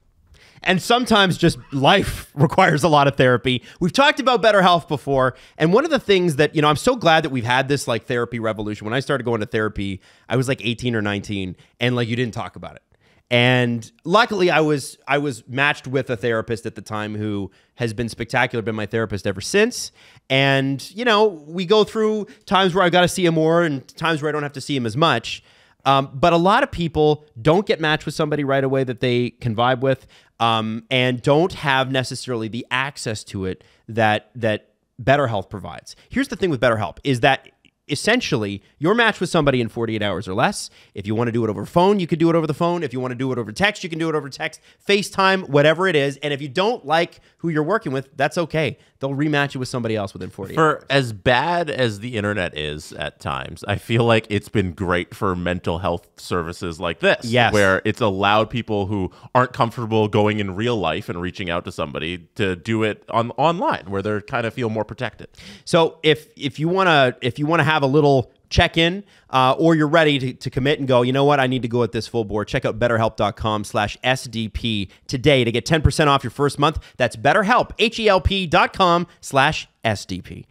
And sometimes just life requires a lot of therapy. We've talked about better health before. And one of the things that, you know, I'm so glad that we've had this like therapy revolution. When I started going to therapy, I was like eighteen or nineteen and like you didn't talk about it. And luckily I was I was matched with a therapist at the time who has been spectacular, been my therapist ever since. And, you know, we go through times where I got to see him more and times where I don't have to see him as much. Um, but a lot of people don't get matched with somebody right away that they can vibe with um, and don't have necessarily the access to it that that BetterHelp provides. Here's the thing with BetterHelp is that essentially, you're matched with somebody in forty-eight hours or less. If you want to do it over phone, you can do it over the phone. If you want to do it over text, you can do it over text, FaceTime, whatever it is. And if you don't like who you're working with, that's okay. They'll rematch you with somebody else within forty-eight hours. For as bad as the internet is at times, I feel like it's been great for mental health services like this. Yes. Where it's allowed people who aren't comfortable going in real life and reaching out to somebody to do it on online where they're kind of feel more protected. So if if you want to if you want to have Have a little check-in uh, or you're ready to, to commit and go, you know what, I need to go at this full board. Check out BetterHelp dot com slash S D P today to get ten percent off your first month. That's BetterHelp, H E L P dot com slash S D P.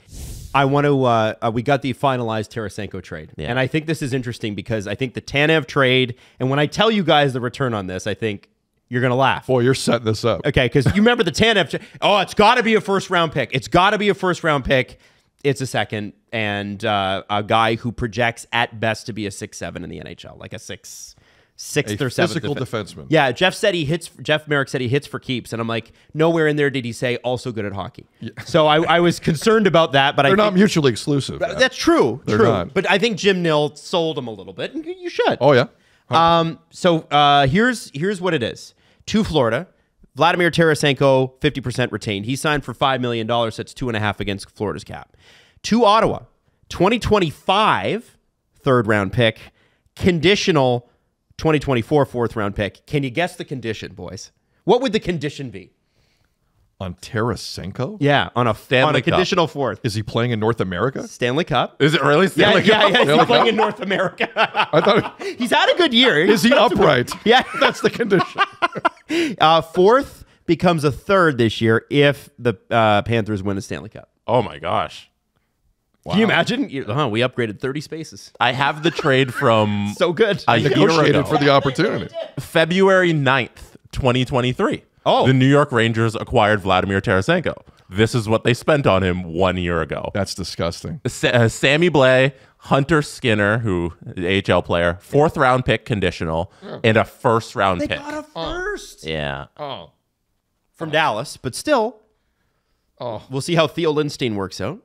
I want to, uh, uh, we got the finalized Tarasenko trade. Yeah. And I think this is interesting because I think the Tanev trade, and when I tell you guys the return on this, I think you're going to laugh. Boy, you're setting this up. Okay, because you remember the Tanev trade. Oh, it's got to be a first-round pick. It's got to be a first-round pick. It's a second, and uh, a guy who projects at best to be a six seven in the N H L, like a six, sixth or seventh physical defenseman. Yeah, Jeff said he hits. Jeff Merrick said he hits for keeps, and I'm like, nowhere in there did he say also good at hockey. Yeah. So I, I was concerned about that, but they're I not think, mutually exclusive. That, that's true, they're true. Not. But I think Jim Nill sold him a little bit, and you should. Oh yeah. one hundred percent. Um. So uh, here's here's what it is to Florida. Vladimir Tarasenko, fifty percent retained. He signed for five million dollars. That's two and a half against Florida's cap. To Ottawa, twenty twenty-five third-round pick, conditional twenty twenty-four fourth-round pick. Can you guess the condition, boys? What would the condition be? On Tarasenko? Yeah, on a Stanley on a conditional Cup. fourth. Is he playing in North America? Stanley Cup. Is it really Stanley yeah, Cup? Yeah, yeah, Stanley he's playing Cup? in North America. I thought he, he's had a good year. Is he upright? Yeah. That's the condition. Uh, fourth becomes a third this year if the uh, Panthers win a Stanley Cup. Oh, my gosh. Wow. Can you imagine? You, huh, we upgraded thirty spaces. I have the trade from so good. I negotiated for the opportunity. February ninth, twenty twenty-three. Oh. The New York Rangers acquired Vladimir Tarasenko. This is what they spent on him one year ago. That's disgusting. Sa uh, Sammy Blais, Hunter Skinner, who is an A H L player, fourth round pick conditional, yeah. and a first round they pick. They got a first. Oh. Yeah. Oh. From oh. Dallas, but still. Oh. We'll see how Theo Lindstein works out.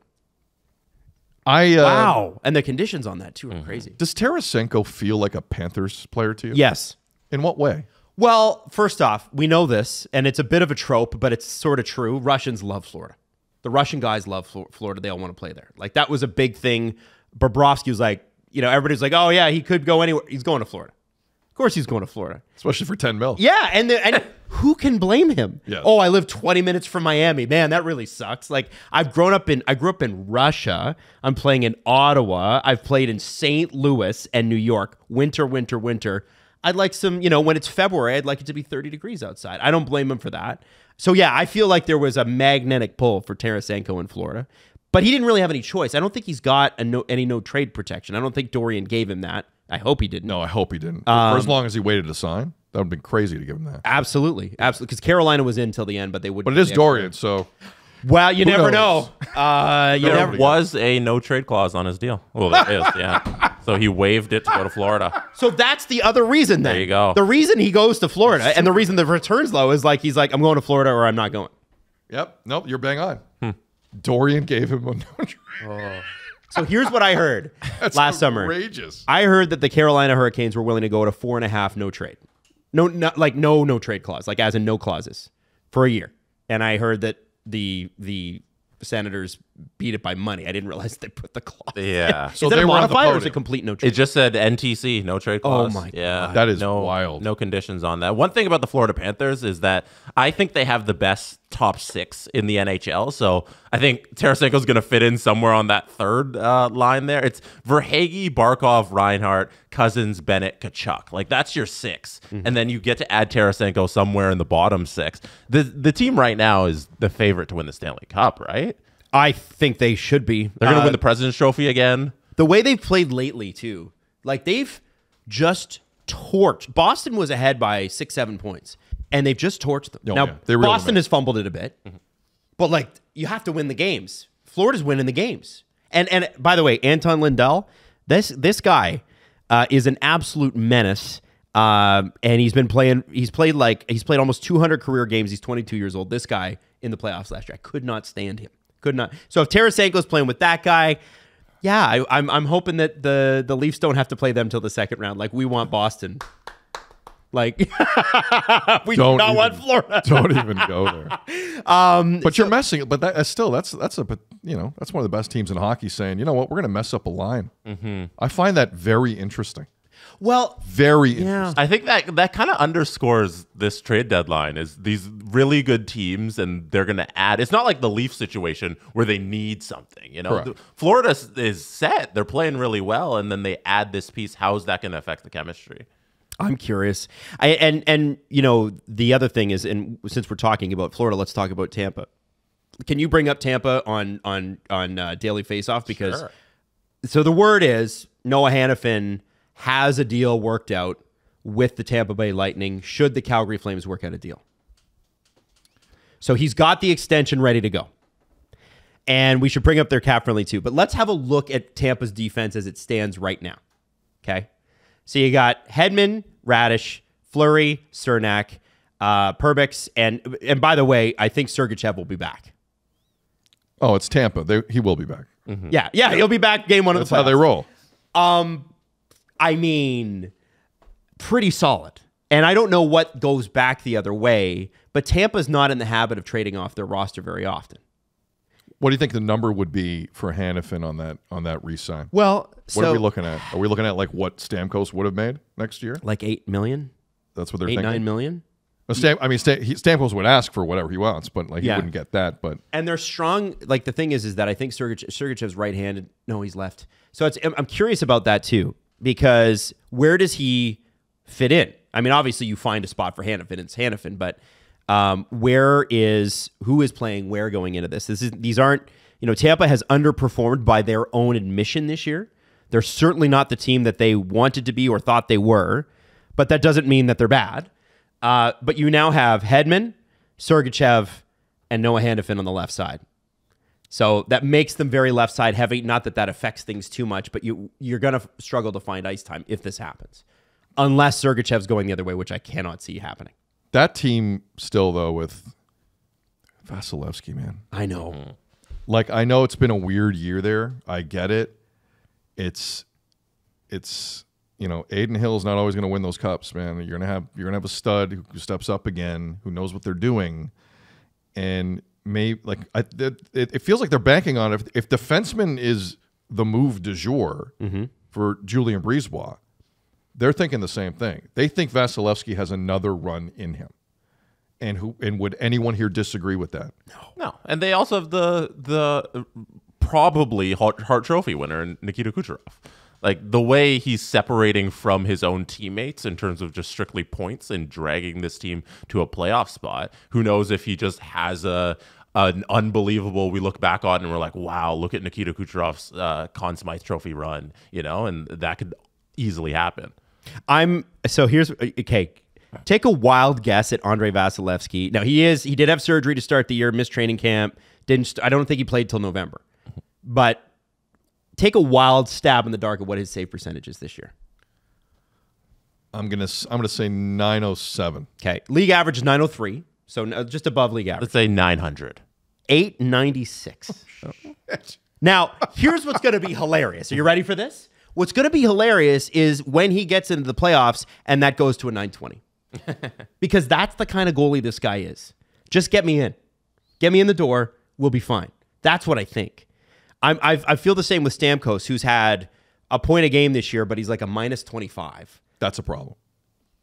I uh, Wow. And the conditions on that too are mm-hmm. crazy. Does Tarasenko feel like a Panthers player to you? Yes. In what way? Well, first off, we know this, and it's a bit of a trope, but it's sort of true. Russians love Florida. The Russian guys love Florida. They all want to play there. Like, that was a big thing. Bobrovsky was like, you know, everybody's like, oh, yeah, he could go anywhere. He's going to Florida. Of course he's going to Florida. Especially for ten mil. Yeah, and, the, and who can blame him? Yeah. Oh, I live twenty minutes from Miami. Man, that really sucks. Like, I've grown up in, I grew up in Russia. I'm playing in Ottawa. I've played in Saint Louis and New York. Winter, winter, winter. I'd like some, you know, when it's February, I'd like it to be thirty degrees outside. I don't blame him for that. So, yeah, I feel like there was a magnetic pull for Tarasenko in Florida. But he didn't really have any choice. I don't think he's got a no, any no-trade protection. I don't think Dorian gave him that. I hope he didn't. No, I hope he didn't. Um, for as long as he waited to sign, that would have been crazy to give him that. Absolutely. Absolutely. Because Carolina was in until the end, but they wouldn't. But it is Dorian, so... Well, you Who never knows? know. Uh, you there never was a no-trade clause on his deal. Well, there is, yeah. So he waived it to go to Florida. So that's the other reason then. There you go. The reason he goes to Florida and the reason the return's low is like he's like, I'm going to Florida or I'm not going. Yep. Nope. You're bang on. Hmm. Dorian gave him one hundred. Oh. So here's what I heard That's last outrageous. summer. I heard that the Carolina Hurricanes were willing to go to four and a half no trade. No, no, like no no trade clause, like as in no clauses for a year. And I heard that the the Senators beat it by money. I didn't realize they put the clause. Yeah. In. So is that they a modifier or is it complete no trade? It just said N T C, no trade clause. Oh my yeah. God. That is no, wild. No conditions on that. One thing about the Florida Panthers is that I think they have the best top six in the N H L. So I think Tarasenko's going to fit in somewhere on that third uh, line there. It's Verhaeghe, Barkov, Reinhart, Cousins, Bennett, Kachuk. Like that's your six. Mm-hmm. And then you get to add Tarasenko somewhere in the bottom six. The, the team right now is the favorite to win the Stanley Cup, right? I think they should be. They're going to uh, win the President's Trophy again. The way they've played lately, too. Like they've just torched. Boston was ahead by six, seven points. And they've just torched them. Oh, now, yeah. Boston has fumbled it a bit. Mm-hmm. But, like, you have to win the games. Florida's winning the games. And, and by the way, Anton Lindell, this this guy uh, is an absolute menace. Um, and he's been playing, he's played like, he's played almost two hundred career games. He's twenty-two years old. This guy in the playoffs last year. I could not stand him. Could not. So if Tarasenko's playing with that guy, yeah, I, I'm, I'm hoping that the, the Leafs don't have to play them till the second round. Like, we want Boston. Like, we don't do not even, want Florida. Don't even go there. Um, but so, you're messing. But that, still, that's that's a you know that's one of the best teams in hockey saying, you know what, we're going to mess up a line. Mm-hmm. I find that very interesting. Well, very yeah. interesting. I think that that kind of underscores this trade deadline is these really good teams, and they're going to add. It's not like the Leafs situation where they need something. You know, the, Florida is set. They're playing really well, and then they add this piece. How is that going to affect the chemistry? I'm curious. I, and, and you know, the other thing is, and since we're talking about Florida, let's talk about Tampa. Can you bring up Tampa on on, on uh, Daily Faceoff? Because sure. So the word is Noah Hannafin has a deal worked out with the Tampa Bay Lightning should the Calgary Flames work out a deal. So he's got the extension ready to go. And we should bring up their cap friendly too. But let's have a look at Tampa's defense as it stands right now. Okay? So you got Hedman, Radish, Fleury, Cernak, uh, Perbix, and and by the way, I think Sergachev will be back. Oh, it's Tampa. They, he will be back. Mm-hmm. Yeah, yeah, he'll be back game one That's of the playoffs. That's how they roll. Um, I mean, pretty solid. And I don't know what goes back the other way, but Tampa's not in the habit of trading off their roster very often. What do you think the number would be for Hannafin on that on that re-sign? Well, what so, are we looking at? Are we looking at like what Stamkos would have made next year? Like eight million. That's what they're eight, thinking. Eight nine million. No, Stam, I mean, Stam, he, Stamkos would ask for whatever he wants, but like yeah. he wouldn't get that. But and they're strong. Like the thing is, is that I think Sergachev, Sergachev's right-handed. No, he's left. So it's, I'm curious about that too, because where does he fit in? I mean, obviously you find a spot for Hannafin. It's Hannafin, but. Um, where is who is playing where going into this? This is these aren't you know Tampa has underperformed by their own admission this year. They're certainly not the team that they wanted to be or thought they were, but that doesn't mean that they're bad. Uh, but you now have Hedman, Sergachev, and Noah Hannafin on the left side, so that makes them very left side heavy. Not that that affects things too much, but you you're gonna struggle to find ice time if this happens, unless Sergachev's going the other way, which I cannot see happening. That team still, though, with Vasilevsky, man. I know. Like, I know it's been a weird year there. I get it. It's, it's you know, Adin Hill's not always going to win those cups, man. You're going to have you're going to have a stud who steps up again, who knows what they're doing. And maybe, like, I, it, it feels like they're banking on it. If, if defenseman is the move du jour mm-hmm. for Julian Brisebois, they're thinking the same thing. They think Vasilevsky has another run in him. And who and would anyone here disagree with that? No. No. And they also have the the probably Hart Trophy winner, Nikita Kucherov. Like, the way he's separating from his own teammates in terms of just strictly points and dragging this team to a playoff spot, who knows if he just has a... an unbelievable, we look back on and we're like, wow, look at Nikita Kucherov's uh, Conn Smythe Trophy run, you know? And that could easily happen. I'm so here's okay. Take a wild guess at Andre Vasilevsky. Now he is he did have surgery to start the year, missed training camp. Didn't I don't think he played till November. But take a wild stab in the dark at what his save percentage is this year. I'm gonna I'm gonna say nine oh seven. Okay, league average is nine oh three, so just above league average. Let's say nine hundred. eight ninety-six. Oh, now, here's what's going to be hilarious. Are you ready for this? What's going to be hilarious is when he gets into the playoffs and that goes to a nine twenty. Because that's the kind of goalie this guy is. Just get me in. Get me in the door. We'll be fine. That's what I think. I'm, I've, I feel the same with Stamkos, who's had a point a game this year, but he's like a minus twenty-five. That's a problem.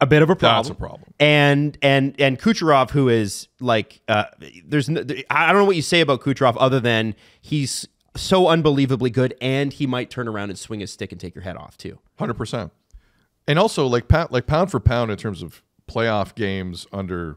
A bit of a problem. That's a problem. And and and Kucherov, who is like, uh, there's no, I don't know what you say about Kucherov other than he's so unbelievably good, and he might turn around and swing his stick and take your head off too. one hundred percent. And also, like pound, like pound for pound in terms of playoff games under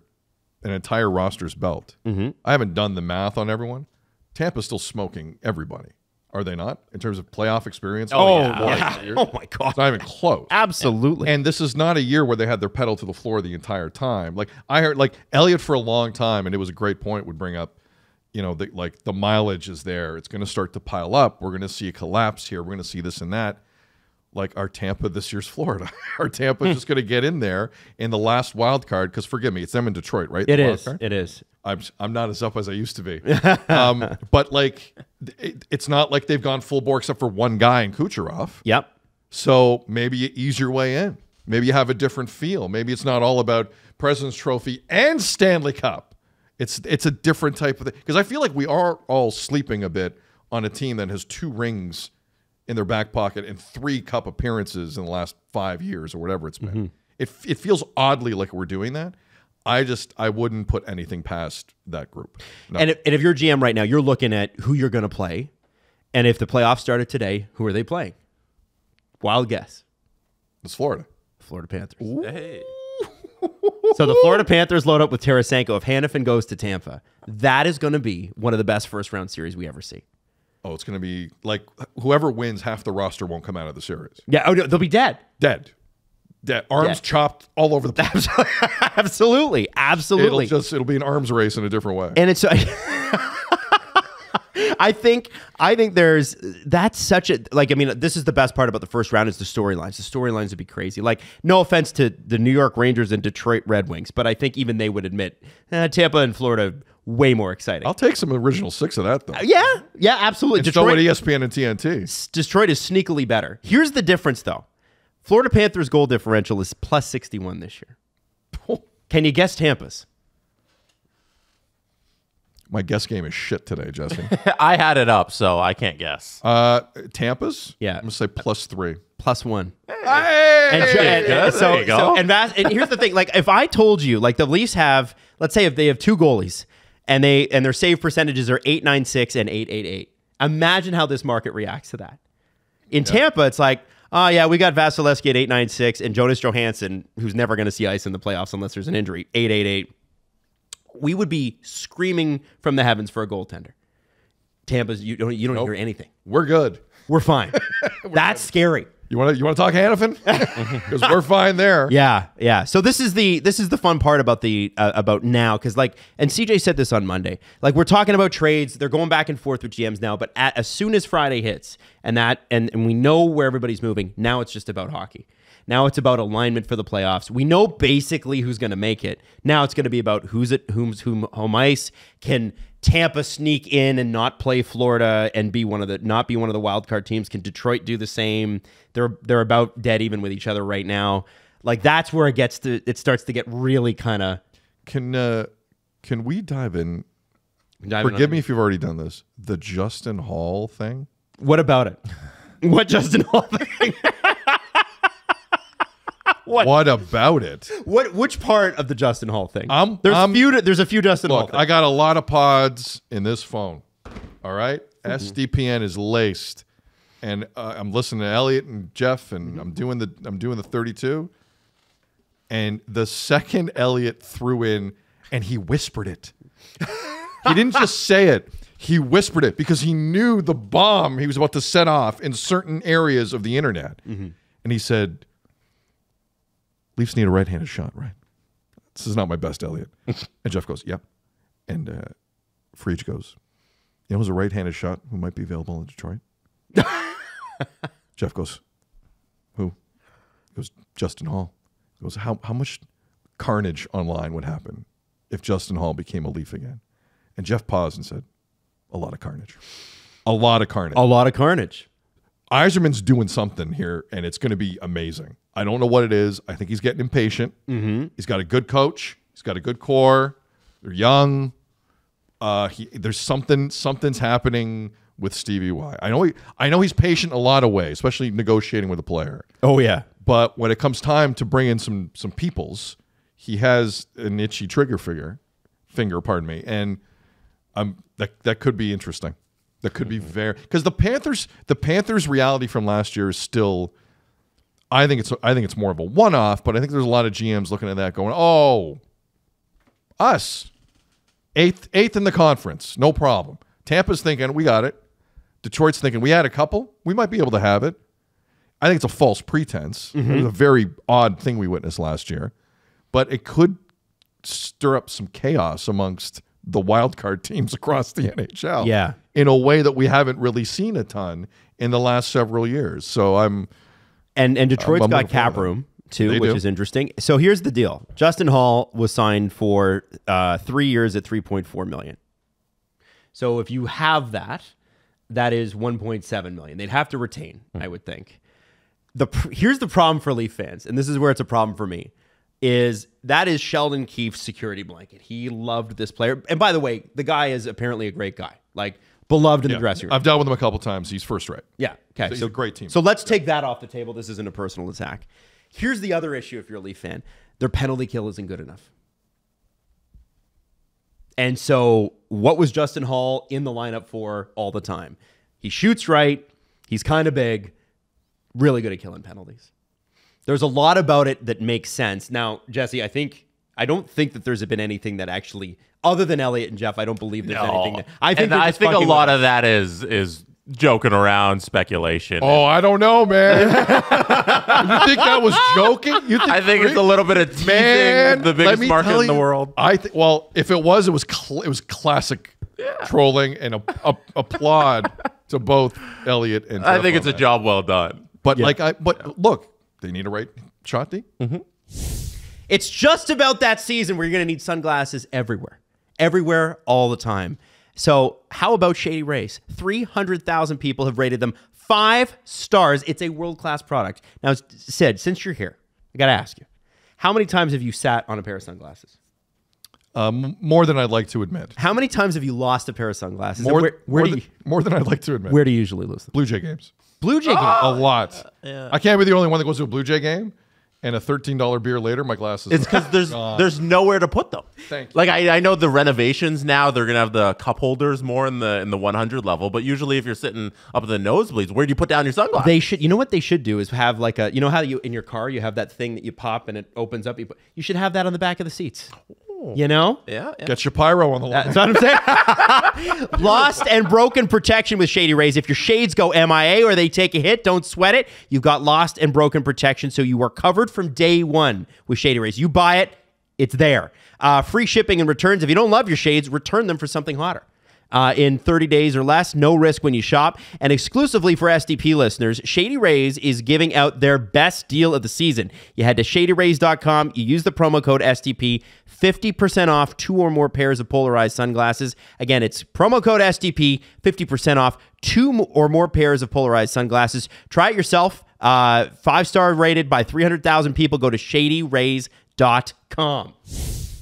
an entire roster's belt. Mm-hmm. I haven't done the math on everyone. Tampa's still smoking everybody. Are they not? In terms of playoff experience? Oh, yeah. Boy, yeah. Oh my God. It's not even close. Absolutely. And, and this is not a year where they had their pedal to the floor the entire time. Like I heard like Elliot for a long time, and it was a great point, would bring up, you know, the, like the mileage is there. It's going to start to pile up. We're going to see a collapse here. We're going to see this and that. Like our Tampa this year's Florida. Our Tampa's just going to get in there in the last wild card, because forgive me, it's them in Detroit, right? It is. It is. I'm, I'm not as up as I used to be. Um, but, like, it, it's not like they've gone full bore except for one guy in Kucherov. Yep. So maybe you ease your way in. Maybe you have a different feel. Maybe it's not all about President's Trophy and Stanley Cup. It's, it's a different type of thing. Because I feel like we are all sleeping a bit on a team that has two rings in their back pocket and three cup appearances in the last five years or whatever it's been. Mm-hmm. It, it feels oddly like we're doing that. I just, I wouldn't put anything past that group. No. And, if, and if you're G M right now, you're looking at who you're going to play. And if the playoffs started today, who are they playing? Wild guess. It's Florida. Florida Panthers. Ooh. Hey. So the Florida Panthers load up with Tarasenko. If Hanifin goes to Tampa, that is going to be one of the best first round series we ever see. Oh, it's going to be like whoever wins, half the roster won't come out of the series. Yeah. Oh, they'll be dead. Dead. Dead. Arms yeah. chopped all over the place. Absolutely. Absolutely. It'll just, it'll be an arms race in a different way. And it's, I think, I think there's, that's such a, like, I mean, this is the best part about the first round is the storylines. The storylines would be crazy. Like, no offense to the New York Rangers and Detroit Red Wings, but I think even they would admit eh, Tampa and Florida, way more exciting. I'll take some original six of that though. Uh, yeah. Yeah, absolutely. And Detroit, so would E S P N and T N T. Detroit is sneakily better. Here's the difference though. Florida Panthers' goal differential is plus sixty-one this year. Can you guess Tampa's? My guess game is shit today, Jesse. I had it up, so I can't guess. Uh, Tampa's? Yeah. I'm going to say plus three. Plus one. Hey. Hey. And, and, and, so, there you go. So, and, and here's the thing. Like, if I told you, like, the Leafs have, let's say if they have two goalies, and, they, and their save percentages are eight ninety-six and eight eighty-eight, imagine how this market reacts to that. In yeah. Tampa, it's like, oh, yeah, we got Vasilevsky at eight ninety-six and Jonas Johansson, who's never going to see ice in the playoffs unless there's an injury, eight eighty-eight. We would be screaming from the heavens for a goaltender. Tampa's, you don't, you don't nope. hear anything. We're good. We're fine. We're That's good. Scary. You want to you want to talk Hanifin? Because we're fine there. Yeah, yeah. So this is the this is the fun part about the uh, about now, because like, and C J said this on Monday. Like, we're talking about trades. They're going back and forth with G Ms now. But at, as soon as Friday hits, and that and and we know where everybody's moving. Now it's just about hockey. Now it's about alignment for the playoffs. We know basically who's going to make it. Now it's going to be about who's at whom's whom home ice. Can Tampa sneak in and not play Florida and be one of the not be one of the wild card teams? Can Detroit do the same? They're they're about dead even with each other right now. Like, that's where it gets to. It starts to get really kind of. Can uh, can we dive in? Dive Forgive in me if you've already done this. The Justin Hall thing. What about it? What Justin Hall thing? What? What about it? What? Which part of the Justin Hall thing? I'm, there's, I'm, few, there's a few Justin look, Hall things. I got a lot of pods in this phone, all right? Mm-hmm. S D P N is laced, and uh, I'm listening to Elliot and Jeff, and mm-hmm. I'm doing the I'm doing the thirty-two, and the second Elliot threw in, and he whispered it. He didn't just say it. He whispered it because he knew the bomb he was about to set off in certain areas of the internet, mm-hmm. and he said, Leafs need a right-handed shot, right? This is not my best, Elliot. And Jeff goes, yeah. And uh, Friedge goes, you know who's a right-handed shot who might be available in Detroit? Jeff goes, who? He goes, Justin Hall. He goes, how, how much carnage online would happen if Justin Hall became a Leaf again? And Jeff paused and said, a lot of carnage. A lot of carnage. A lot of carnage. Yzerman's doing something here, and it's going to be amazing. I don't know what it is. I think he's getting impatient. Mm-hmm. He's got a good coach. He's got a good core. They're young. Uh, he, there's something. Something's happening with Stevie Y. I know. He, I know he's patient in a lot of ways, especially negotiating with a player. Oh yeah. But when it comes time to bring in some some peoples, he has an itchy trigger finger, finger. Pardon me. And um, that that could be interesting. That could be very, because the Panthers, the Panthers' reality from last year is still, I think it's, I think it's more of a one-off, but I think there's a lot of G Ms looking at that going, oh, us, eighth, eighth in the conference, no problem. Tampa's thinking we got it. Detroit's thinking we had a couple, we might be able to have it. I think it's a false pretense. Mm-hmm. It was a very odd thing we witnessed last year, but it could stir up some chaos amongst the wild card teams across the N H L. Yeah. In a way that we haven't really seen a ton in the last several years. So I'm... And, and Detroit's I'm, I'm got cap room, too, they which do. is interesting. So here's the deal. Justin Hall was signed for uh, three years at three point four million dollars. So if you have that, that is one point seven million dollars. They'd have to retain, mm-hmm. I would think. The pr Here's the problem for Leaf fans, and this is where it's a problem for me, is that is Sheldon Keefe's security blanket. He loved this player. And by the way, the guy is apparently a great guy. Like... Beloved in yeah. the dressing room. I've dealt with him a couple times. He's first rate. Yeah. Okay. So he's so, a great team. So let's yeah. take that off the table. This isn't a personal attack. Here's the other issue if you're a Leaf fan. Their penalty kill isn't good enough. And so what was Justin Hall in the lineup for all the time? He shoots right. He's kind of big. Really good at killing penalties. There's a lot about it that makes sense. Now, Jesse, I think... I don't think that there's been anything that actually, other than Elliot and Jeff, I don't believe there's no. anything. That, I think, I think a lot with. of that is is joking around, speculation. Oh, I don't know, man. You think that was joking? You think I think it's a little bit of teasing. Man, the biggest market in the world. I think. Well, if it was, it was cl it was classic yeah. trolling, and a, a, applaud to both Elliot and. Jeff I think it's that. a job well done. But yeah. like I, but yeah. look, they need a right shot. D. Mm-hmm. It's just about that season where you're going to need sunglasses everywhere, everywhere, all the time. So how about Shady Rays? three hundred thousand people have rated them five stars. It's a world-class product. Now, Sid, since you're here, I got to ask you, how many times have you sat on a pair of sunglasses? Um, more than I'd like to admit. How many times have you lost a pair of sunglasses? More, where, where more, do you, than, more than I'd like to admit. Where do you usually lose them? Blue Jay games. Blue Jay games? Oh, a lot. Uh, yeah. I can't be the only one that goes to a Blue Jay game. And a thirteen dollar beer later, my glasses. It's because there's gone. there's nowhere to put them. Thank you. Like I, I know the renovations now, they're gonna have the cup holders more in the in the one hundred level. But usually, if you're sitting up in the nosebleeds, where do you put down your sunglasses? They should. You know what they should do is have like a. You know how you in your car you have that thing that you pop and it opens up. You, put, you should have that on the back of the seats. You know? Yeah. yeah. Get Shapiro on the line. That's what I'm saying. Lost and broken protection with Shady Rays. If your shades go M I A or they take a hit, don't sweat it. You've got lost and broken protection, so you are covered from day one with Shady Rays. You buy it, it's there. Uh, free shipping and returns. If you don't love your shades, return them for something hotter. Uh, in thirty days or less, no risk when you shop. And exclusively for S D P listeners, Shady Rays is giving out their best deal of the season. You head to shady rays dot com, you use the promo code S D P, fifty percent off two or more pairs of polarized sunglasses. Again, it's promo code S D P, fifty percent off two or more pairs of polarized sunglasses. Try it yourself. Uh, five-star rated by three hundred thousand people. Go to shady rays dot com.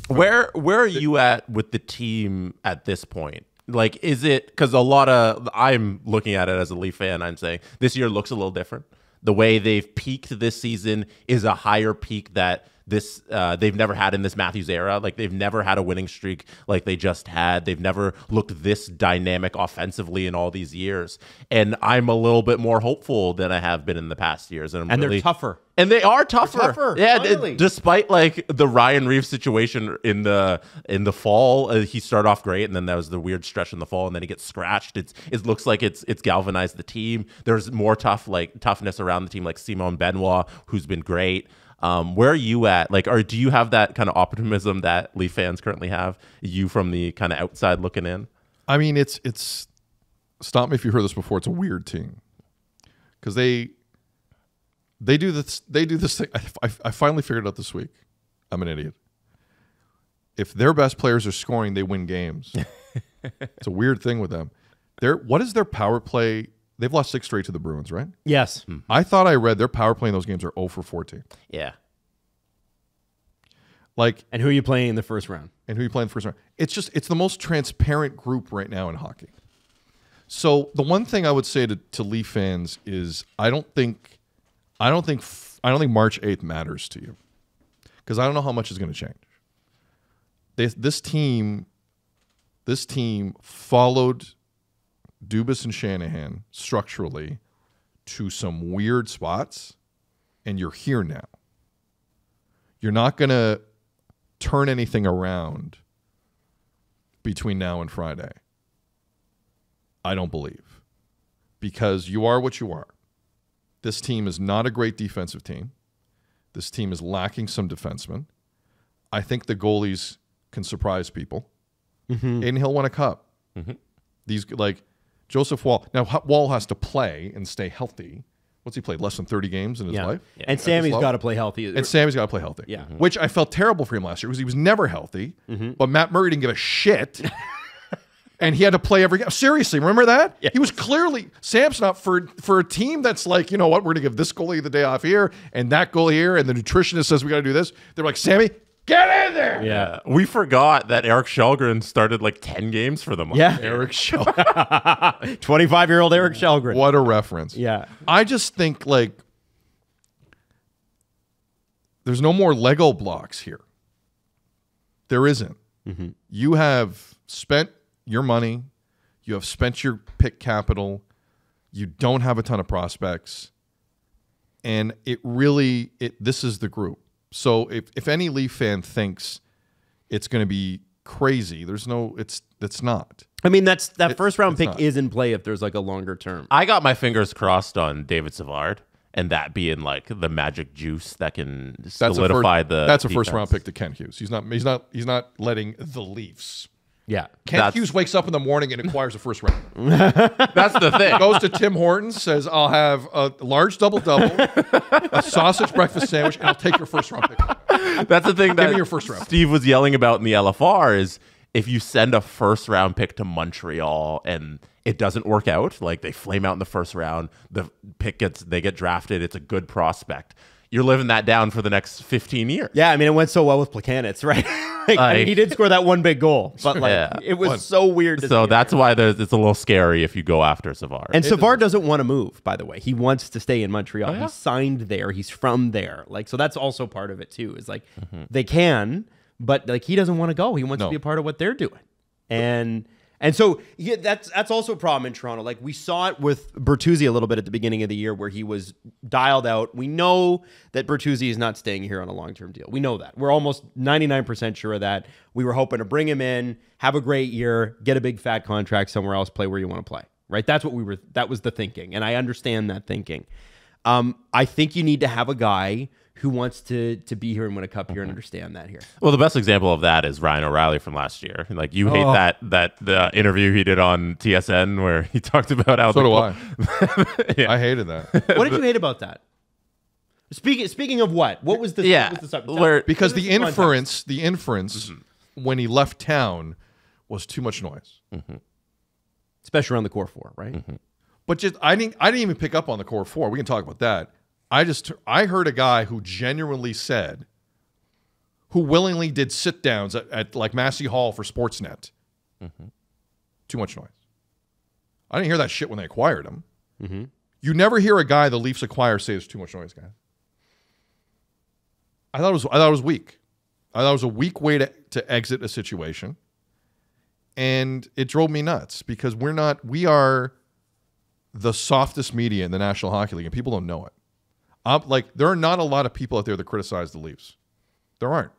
Where, where are you at with the team at this point? Like, is it because a lot of I'm looking at it as a Leaf fan, I'm saying this year looks a little different. The way they've peaked this season is a higher peak that this uh, they've never had in this Matthews era. Like, they've never had a winning streak like they just had. They've never looked this dynamic offensively in all these years. And I'm a little bit more hopeful than I have been in the past years. And, I'm and really, they're tougher. And they are tougher. tougher yeah, it, despite like the Ryan Reeves situation in the in the fall, uh, he started off great, and then that was the weird stretch in the fall, and then he gets scratched. It's it looks like it's it's galvanized the team. There's more tough like toughness around the team, like Simon Benoit, who's been great. Um, where are you at? Like, or do you have that kind of optimism that Leaf fans currently have? You from the kind of outside looking in. I mean, it's it's. Stop me if you heard this before. It's a weird team because they. They do this. They do this thing. I, I, I finally figured it out this week. I'm an idiot. If their best players are scoring, they win games. It's a weird thing with them. Their what is their power play? They've lost six straight to the Bruins, right? Yes. Hmm. I thought I read their power play in those games are zero for fourteen. Yeah. Like, and who are you playing in the first round? And who are you playing in the first round? It's just, it's the most transparent group right now in hockey. So the one thing I would say to, to Leaf fans is I don't think, I don't think, I don't think March eighth matters to you, because I don't know how much is going to change. They, this team, this team followed Dubas and Shanahan structurally to some weird spots, and you're here now. You're not going to turn anything around between now and Friday, I don't believe, because you are what you are. This team is not a great defensive team. This team is lacking some defensemen. I think the goalies can surprise people. Mm-hmm. Aiden Hill won a cup. Mm-hmm. These, like, Joseph Wall. Now, Wall has to play and stay healthy. What's he played? Less than thirty games in his yeah. life? Yeah. And Sammy's got to play healthy. And Sammy's got to play healthy. Yeah. Mm-hmm. Which I felt terrible for him last year because he was never healthy. Mm-hmm. But Matt Murray didn't give a shit. And he had to play every game. Seriously, remember that? Yeah. He was clearly... Sam's not for, for a team that's like, you know what, we're going to give this goalie the day off here and that goalie here, and the nutritionist says we got to do this. They're like, Sammy... Get in there! Yeah, we forgot that Eric Källgren started like ten games for them. Yeah, Eric Källgren, twenty-five-year-old Eric Källgren. What a reference! Yeah, I just think like there's no more Lego blocks here. There isn't. Mm-hmm. You have spent your money. You have spent your pick capital. You don't have a ton of prospects, and it really it. This is the group. So if, if any Leaf fan thinks it's going to be crazy, there's no, it's it's not. I mean, that's that it, first round pick not. is in play if there's like a longer term. I got my fingers crossed on David Savard and that being like the magic juice that can that's solidify a first, the. That's defense. a first round pick to Kent Hughes. He's not. He's not. He's not letting the Leafs. Yeah, Kent Hughes wakes up in the morning and acquires a first round. That's the thing. Goes to Tim Hortons, says, "I'll have a large double double, a sausage breakfast sandwich, and I'll take your first round pick." That's the thing that Give me your first round. Steve was yelling about in the L F R is if you send a first round pick to Montreal and it doesn't work out, like they flame out in the first round, the pick gets they get drafted. It's a good prospect. You're living that down for the next fifteen years. Yeah, I mean, it went so well with Plekanec, right? Like, like, I mean, he did score that one big goal, but like yeah. it was one. so weird. To so that's why there's, it's a little scary if you go after Savard. And it Savard doesn't want to move, by the way. He wants to stay in Montreal. Oh, yeah? He's signed there. He's from there. Like, so that's also part of it too. Is like mm-hmm. they can, but like he doesn't want to go. He wants no. to be a part of what they're doing. And and so yeah, that's that's also a problem in Toronto. Like we saw it with Bertuzzi a little bit at the beginning of the year where he was dialed out. We know that Bertuzzi is not staying here on a long-term deal. We know that. We're almost ninety-nine percent sure of that. We were hoping to bring him in, have a great year, get a big fat contract somewhere else, play where you want to play. Right? That's what we were that was the thinking, and I understand that thinking. Um, I think you need to have a guy who wants to to be here and win a cup here and understand that here. Well, the best example of that is Ryan O'Reilly from last year. Like you hate oh. that that the interview he did on T S N where he talked about how. So do I. yeah. I hated that. What did you hate about that? Speaking speaking of what, what was the yeah what was the where, because the inference context? the inference mm-hmm. when he left town was too much noise, mm-hmm. especially around the core four, right? Mm-hmm. But just I didn't I didn't even pick up on the core four. We can talk about that. I just I heard a guy who genuinely said, who willingly did sit downs at, at like Massey Hall for Sportsnet. Mm-hmm. Too much noise. I didn't hear that shit when they acquired him. Mm-hmm. You never hear a guy the Leafs acquire say there's too much noise, guys. I thought it was I thought it was weak. I thought it was a weak way to, to exit a situation. And it drove me nuts because we're not we are the softest media in the National Hockey League, and people don't know it. I'm, like, there are not a lot of people out there that criticize the Leafs. There aren't.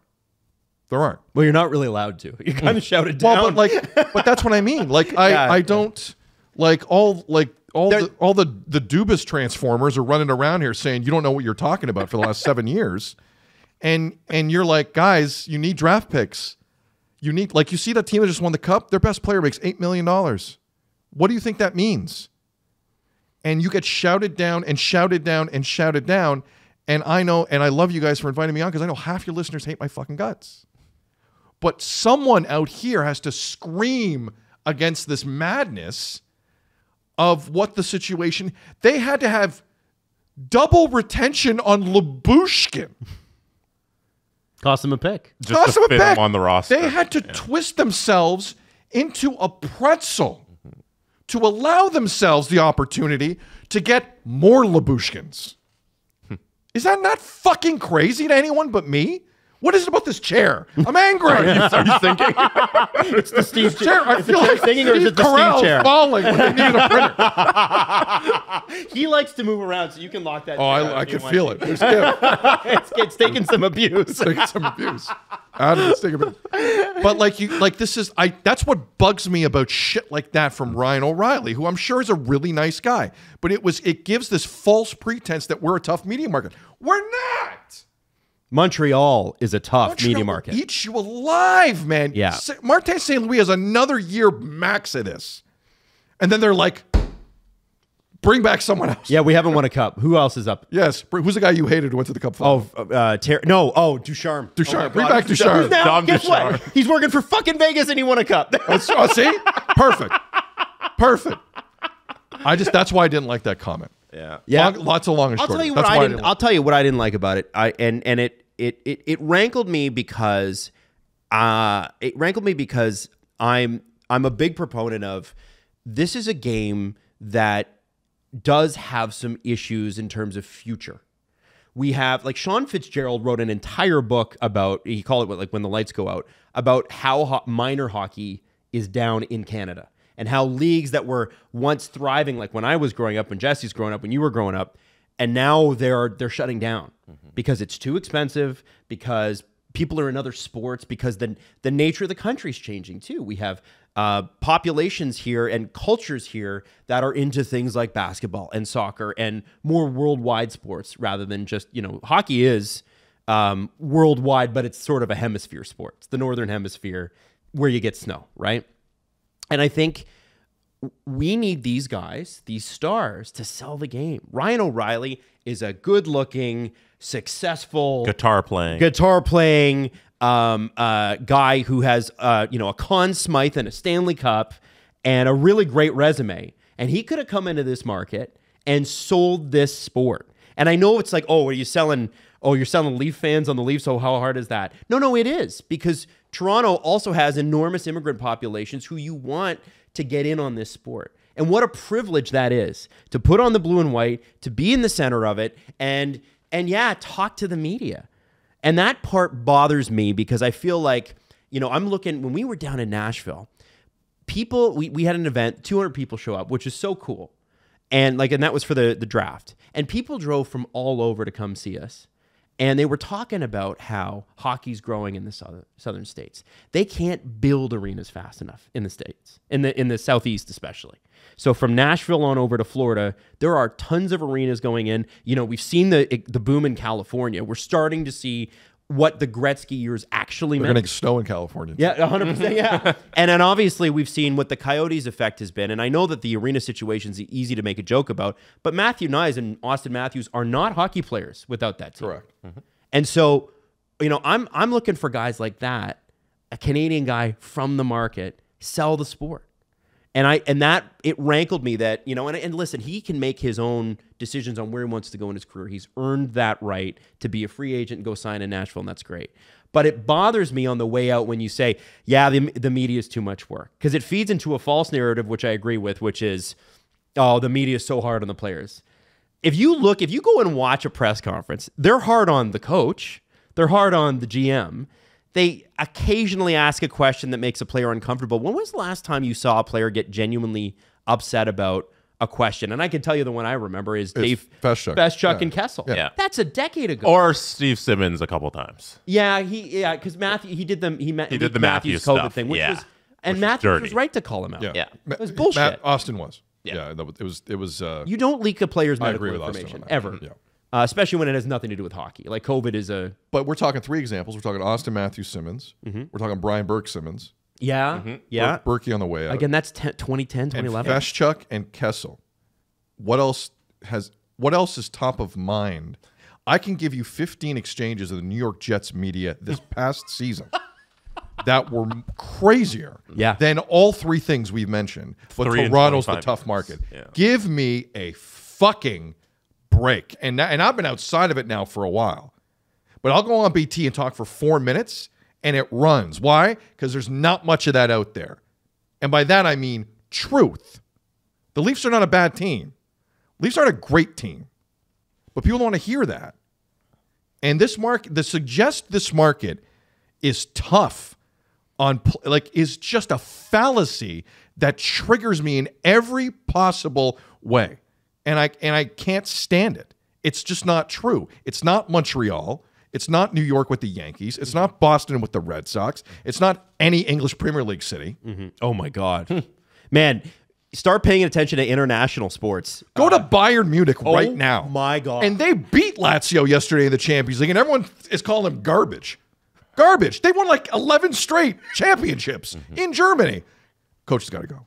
There aren't. Well, you're not really allowed to. You kind of shout it down. Well, but like, but that's what I mean. Like, I, yeah, I don't yeah. like all like all They're, the all the the Dubas transformers are running around here saying you don't know what you're talking about for the last seven years, and and you're like, guys, you need draft picks. You need like you see that team that just won the cup. Their best player makes eight million dollars. What do you think that means? And you get shouted down and shouted down and shouted down. And I know, and I love you guys for inviting me on because I know half your listeners hate my fucking guts. But someone out here has to scream against this madness of what the situation, they had to have double retention on Lyubushkin. Cost him a pick. Just Cost to him fit a pick. him on the roster. They had to yeah. twist themselves into a pretzel mm-hmm. to allow themselves the opportunity to get more Lyubushkins. Hmm. Is that not fucking crazy to anyone but me? What is it about this chair? I'm angry. Are you, are you thinking? It's the Steve chair. I feel like Steve Carell's falling when they needed a printer. He likes to move around, so you can lock that oh, chair. Oh, I, I can feel like it. There's it's, it's taking some abuse. It's taking some abuse. I don't know, it's taking abuse. But like you, like this is I. That's what bugs me about shit like that from Ryan O'Reilly, who I'm sure is a really nice guy. But it was it gives this false pretense that we're a tough media market. We're not. Montreal is a tough Montreal media market. Eats you alive, man. Yeah. Martin Saint Louis has another year max of this. And then they're like, bring back someone else. Yeah, we haven't won a cup. Who else is up? Yes. Who's the guy you hated who went to the cup final? Oh, uh, no. Oh, Ducharme. Ducharme. Oh bring back Ducharme. Ducharme. Now, guess Ducharme. What? He's working for fucking Vegas and he won a cup. Oh, see? Perfect. Perfect. I just, that's why I didn't like that comment. Yeah, yeah. Long, lots of long and short. I'll tell you what I didn't. I didn't I'll tell you what I didn't like about it. I and and it it it, it rankled me because, uh, it rankled me because I'm I'm a big proponent of this is a game that does have some issues in terms of future. We have like Sean Fitzgerald wrote an entire book about he called it what, like when the lights go out about how ho minor hockey is down in Canada. And how leagues that were once thriving, like when I was growing up, when Jesse's growing up, when you were growing up, and now they're they're shutting down mm-hmm. because it's too expensive, because people are in other sports, because the the nature of the country's changing too. We have uh, populations here and cultures here that are into things like basketball and soccer and more worldwide sports rather than just you know hockey is um, worldwide, but it's sort of a hemisphere sport. It's the northern hemisphere where you get snow, right? And I think we need these guys, these stars, to sell the game. Ryan O'Reilly is a good-looking, successful guitar playing, guitar playing um, uh, guy who has uh, you know a Conn Smythe and a Stanley Cup and a really great resume. And he could have come into this market and sold this sport. And I know it's like, oh, are you selling? Oh, you're selling Leaf fans on the Leafs. So how hard is that? No, no, it is because Toronto also has enormous immigrant populations who you want to get in on this sport. And what a privilege that is to put on the blue and white, to be in the center of it, and, and yeah, talk to the media. And that part bothers me because I feel like, you know, I'm looking, when we were down in Nashville, people, we, we had an event, two hundred people show up, which is so cool. And like, and that was for the, the draft. And people drove from all over to come see us. And they were talking about how hockey's growing in the southern, southern states. They can't build arenas fast enough in the states, in the in the southeast especially. So from Nashville on over to Florida, there are tons of arenas going in. You know, we've seen the the boom in California. We're starting to see what the Gretzky years actually meant. They're going to snow in California. Yeah, one hundred percent, yeah. And then obviously we've seen what the Coyotes effect has been. And I know that the arena situation is easy to make a joke about, but Matthew Nyes and Austin Matthews are not hockey players without that team. Correct. Mm-hmm. And so, you know, I'm, I'm looking for guys like that, a Canadian guy from the market, sell the sport. And I and that it rankled me that, you know, and, and listen, he can make his own decisions on where he wants to go in his career. He's earned that right to be a free agent and go sign in Nashville, and that's great. But it bothers me on the way out when you say, yeah, the, the media is too much work. Because it feeds into a false narrative, which I agree with, which is, oh, the media is so hard on the players. If you look, if you go and watch a press conference, they're hard on the coach. They're hard on the G M. They occasionally ask a question that makes a player uncomfortable. When was the last time you saw a player get genuinely upset about a question? And I can tell you the one I remember is it's Dave Festchuk, Festchuk yeah. and Kessel. Yeah. That's a decade ago. Or Steve Simmons a couple times. Yeah, he yeah, because Matthew he did the he, he did he, the Matthews, Matthews COVID stuff. thing, which yeah. was and which Matthews was, was right to call him out. Yeah, yeah. It was bullshit. Matt Austin was. Yeah, yeah it was it was. Uh, you don't leak a player's medical information ever. Yeah. Uh, especially when it has nothing to do with hockey. Like COVID is a... But we're talking three examples. We're talking Austin Matthews Simmons. Mm-hmm. We're talking Brian Burke Simmons. Yeah, mm-hmm. yeah. Burke, Berkey on the way out. Again, that's twenty ten, twenty eleven. And Festchuk and Kessel. What else has? What else is top of mind? I can give you fifteen exchanges of the New York Jets media this past season. that were crazier yeah. than all three things we've mentioned. But three Toronto's the tough market. Yeah. Give me a fucking break. And, and I've been outside of it now for a while. But I'll go on B T and talk for four minutes, and it runs. Why? Because there's not much of that out there. And by that, I mean truth. The Leafs are not a bad team. Leafs aren't a great team. But people don't want to hear that. And this market, the suggest this market is tough on, like, is just a fallacy that triggers me in every possible way. And I, and I can't stand it. It's just not true. It's not Montreal. It's not New York with the Yankees. It's not Boston with the Red Sox. It's not any English Premier League city. Mm-hmm. Oh, my God. Man, start paying attention to international sports. Go uh, to Bayern Munich oh right now. Oh, my God. And they beat Lazio yesterday in the Champions League, and everyone is calling them garbage. Garbage. They won like eleven straight championships mm-hmm. in Germany. Coach has got to go.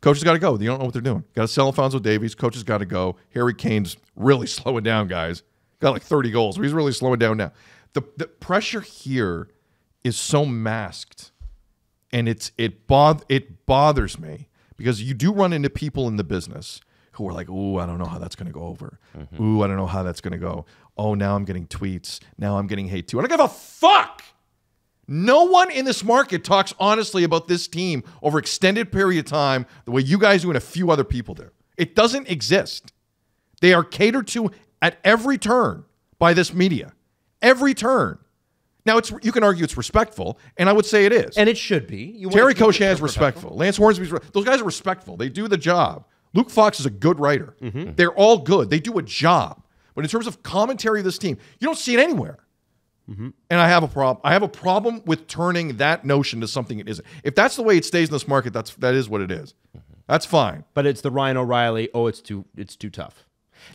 Coach has got to go. They don't know what they're doing. Got to sell Alfonso Davies. Coach has got to go. Harry Kane's really slowing down, guys. Got like thirty goals, but he's really slowing down now. The, the pressure here is so masked, and it's it both it bothers me because you do run into people in the business who are like, "Ooh, I don't know how that's going to go over. Mm-hmm. Ooh, I don't know how that's going to go. Oh, now I'm getting tweets. Now I'm getting hate too. I don't give a fuck." No one in this market talks honestly about this team over extended period of time the way you guys do and a few other people do. It doesn't exist. They are catered to at every turn by this media. Every turn. Now, it's you can argue it's respectful, and I would say it is. And it should be. You Terry Koshan's respectful. Lance Hornsby's respectful. Those guys are respectful. They do the job. Luke Fox is a good writer. Mm-hmm. They're all good. They do a job. But in terms of commentary of this team, you don't see it anywhere. Mm-hmm. And I have a problem. I have a problem with turning that notion to something it isn't. If that's the way it stays in this market, that's that is what it is. That's fine. But it's the Ryan O'Reilly. Oh, it's too it's too tough.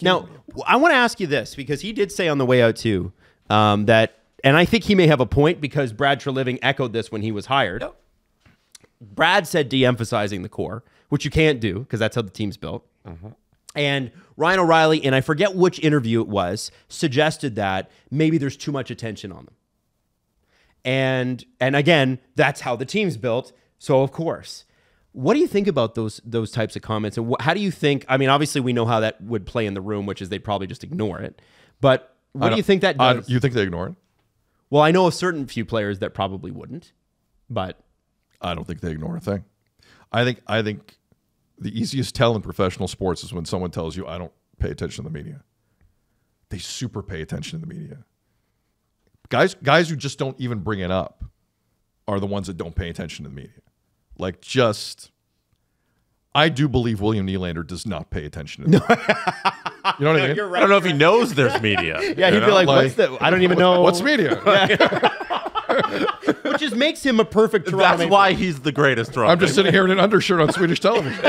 Now, I want to ask you this because he did say on the way out too um, that, and I think he may have a point because Brad Treliving echoed this when he was hired. Nope. Brad said de-emphasizing the core, which you can't do because that's how the team's built. Mm-hmm. And Ryan O'Reilly, and I forget which interview it was, suggested that maybe there's too much attention on them. And and again, that's how the team's built. So of course. What do you think about those those types of comments? And how do you think, I mean, obviously we know how that would play in the room, which is they probably just ignore it. But what do you think that does? You think they ignore it? Well, I know a certain few players that probably wouldn't, but I don't think they ignore a thing. I think I think the easiest tell in professional sports is when someone tells you, I don't pay attention to the media. They super pay attention to the media. Guys, guys who just don't even bring it up are the ones that don't pay attention to the media. Like, just, I do believe William Nylander does not pay attention to that. You know what no, I mean? You're right, I don't know if he right. knows there's media. Yeah, he'd know? be like, like, what's the, I don't even know. What's media? Yeah. Which just makes him a perfect Toronto That's maker. why he's the greatest Toronto I'm just sitting here in an undershirt on Swedish television.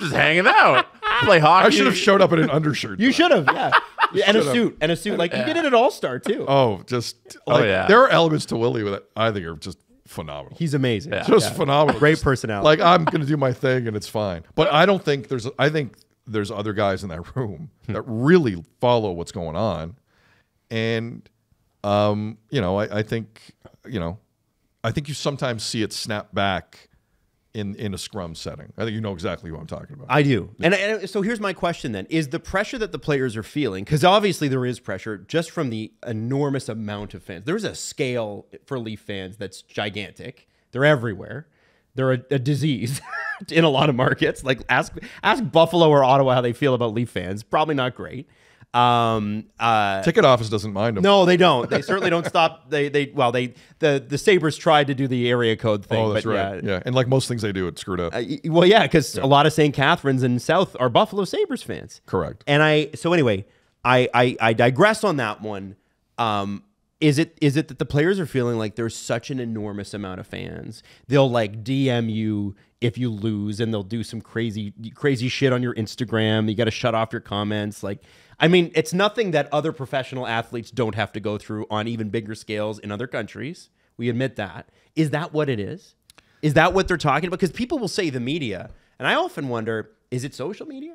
Just hanging out. Play hockey. I should have showed up in an undershirt. You should have, yeah. Yeah, and a suit, and a suit. Like, yeah. You did it at All-Star, too. Oh, just, oh, like, yeah. There are elements to Willie that I think are just phenomenal. He's amazing. Yeah. Just yeah. phenomenal. Great personality. Like, I'm going to do my thing and it's fine. But I don't think there's, I think there's other guys in that room that really follow what's going on. And, um, you know, I, I think, you know, I think you sometimes see it snap back in, in a scrum setting. I think you know exactly what I'm talking about. I do. Yeah. And, and so here's my question then. Is the pressure that the players are feeling, because obviously there is pressure just from the enormous amount of fans. There's a scale for Leaf fans that's gigantic. They're everywhere. They're a, a disease in a lot of markets. Like ask, ask Buffalo or Ottawa how they feel about Leaf fans. Probably not great. Um, uh, Ticket office doesn't mind them. No, they don't. They certainly don't stop. They, they, well, they, the, the Sabres tried to do the area code thing. Oh, that's but right. Yeah. yeah. And like most things they do, it screwed up. Uh, well, yeah, because yeah. a lot of Saint Catharines and South are Buffalo Sabres fans. Correct. And I, so anyway, I, I, I digress on that one. Um, Is it is it that the players are feeling like there's such an enormous amount of fans? They'll like D M you if you lose, and they'll do some crazy crazy shit on your Instagram. You got to shut off your comments. Like, I mean, it's nothing that other professional athletes don't have to go through on even bigger scales in other countries. We admit that. Is that what it is? Is that what they're talking about? Because people will say the media, and I often wonder, is it social media?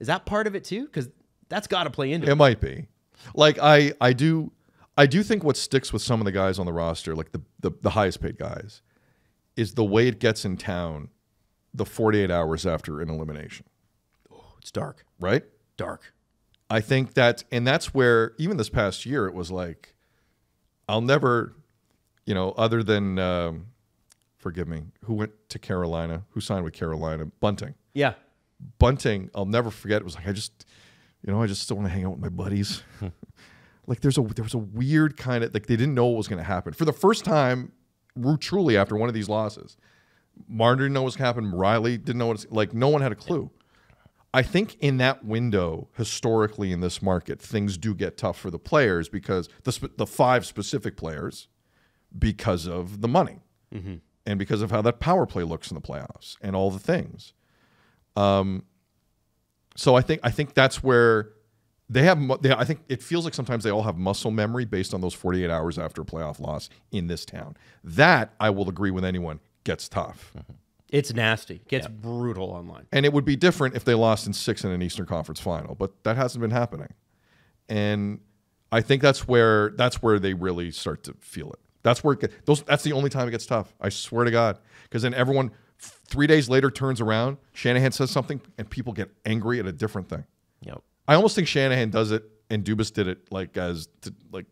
Is that part of it too? Because that's got to play into it. It might be. Like I I do. I do think what sticks with some of the guys on the roster, like the, the, the highest paid guys, is the way it gets in town the forty-eight hours after an elimination. Oh, it's dark. Right? Dark. I think that, and that's where, even this past year, it was like, I'll never, you know, other than, um, forgive me, who went to Carolina, who signed with Carolina? Bunting. Yeah. Bunting, I'll never forget. It was like, I just, you know, I just still want to hang out with my buddies. Like, there's a, there was a weird kind of, like, they didn't know what was going to happen. For the first time, truly, after one of these losses, Martin didn't know what's happened. Riley didn't know what's, like, no one had a clue. I think in that window, historically in this market, things do get tough for the players, because the the five specific players, because of the money, mm-hmm. and because of how that power play looks in the playoffs and all the things. Um, so I think I think that's where they have. They, I think it feels like sometimes they all have muscle memory based on those forty-eight hours after a playoff loss in this town. That I will agree with anyone gets tough. Mm-hmm. It's nasty. It gets yeah. brutal online. And it would be different if they lost in six in an Eastern Conference final, but that hasn't been happening. And I think that's where that's where they really start to feel it. That's where it, those that's the only time it gets tough. I swear to God, because then everyone three days later turns around, Shanahan says something, and people get angry at a different thing. Yep. I almost think Shanahan does it, and Dubas did it, like as to, like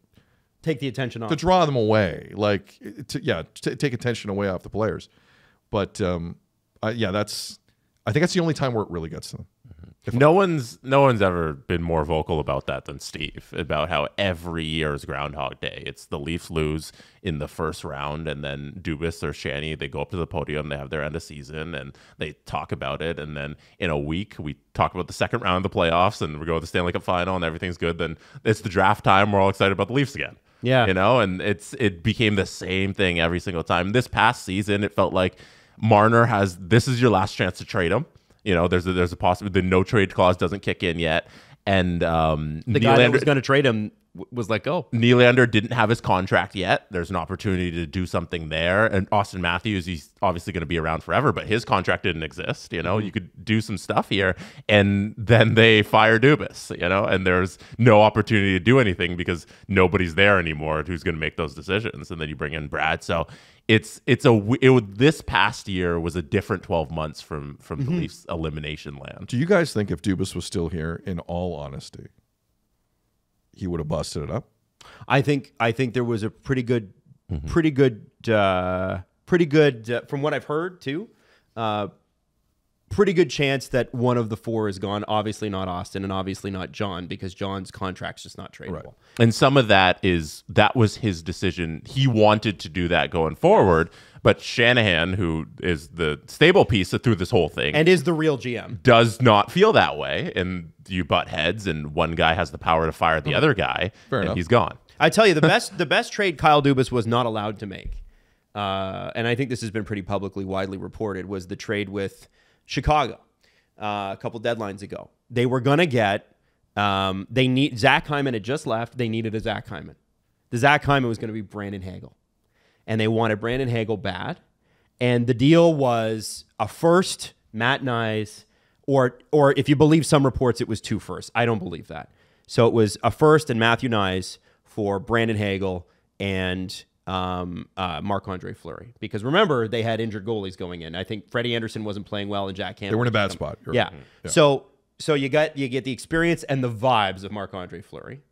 take the attention off to draw them away, like to, yeah, t take attention away off the players. But um, I, yeah, that's. I think that's the only time where it really gets to them. Mm-hmm. No I, one's no one's ever been more vocal about that than Steve, about how every year is Groundhog Day. It's the Leafs lose in the first round, and then Dubas or Shanny, they go up to the podium, they have their end of season, and they talk about it. And then in a week, we talk about the second round of the playoffs, and we go to the Stanley Cup final, and everything's good. Then it's the draft time. We're all excited about the Leafs again. Yeah, you know, and it's it became the same thing every single time. This past season, it felt like Marner has, this is your last chance to trade him. You know, there's a, there's a possibility the no trade clause doesn't kick in yet, and um, the Nylander, guy that was going to trade him was let go. Nylander didn't have his contract yet. There's an opportunity to do something there, and Austin Matthews, he's obviously going to be around forever, but his contract didn't exist. You know, mm-hmm. you could do some stuff here, and then they fire Dubas. You know, and there's no opportunity to do anything because nobody's there anymore who's going to make those decisions, and then you bring in Brad. So. It's it's a it, this past year was a different twelve months from from mm-hmm. the Leafs elimination land. Do you guys think if Dubas was still here, in all honesty, he would have busted it up? I think I think there was a pretty good, mm-hmm. pretty good, uh, pretty good uh, from what I've heard too. Uh, pretty good chance that one of the four is gone. Obviously not Austin, and obviously not John, because John's contract's just not tradable. Right. And some of that is, that was his decision. He wanted to do that going forward, but Shanahan, who is the stable piece through this whole thing and is the real G M, does not feel that way, and you butt heads, and one guy has the power to fire the mm-hmm. other guy. Fair and enough. He's gone. I tell you, the best the best trade Kyle Dubas was not allowed to make, uh, and I think this has been pretty publicly widely reported, was the trade with Chicago, uh, a couple deadlines ago. They were going to get, um, they need, Zach Hyman had just left. They needed a Zach Hyman. The Zach Hyman was going to be Brandon Hagel. And they wanted Brandon Hagel bad. And the deal was a first, Matt Nyes, or, or if you believe some reports, it was two firsts. I don't believe that. So it was a first and Matthew Nyes for Brandon Hagel and Um, uh, Marc-Andre Fleury, because remember, they had injured goalies going in. I think Freddie Anderson wasn't playing well, and Jack Campbell, they were in a bad spot. Yeah. Right. yeah, so so you got you get the experience and the vibes of Marc-Andre Fleury,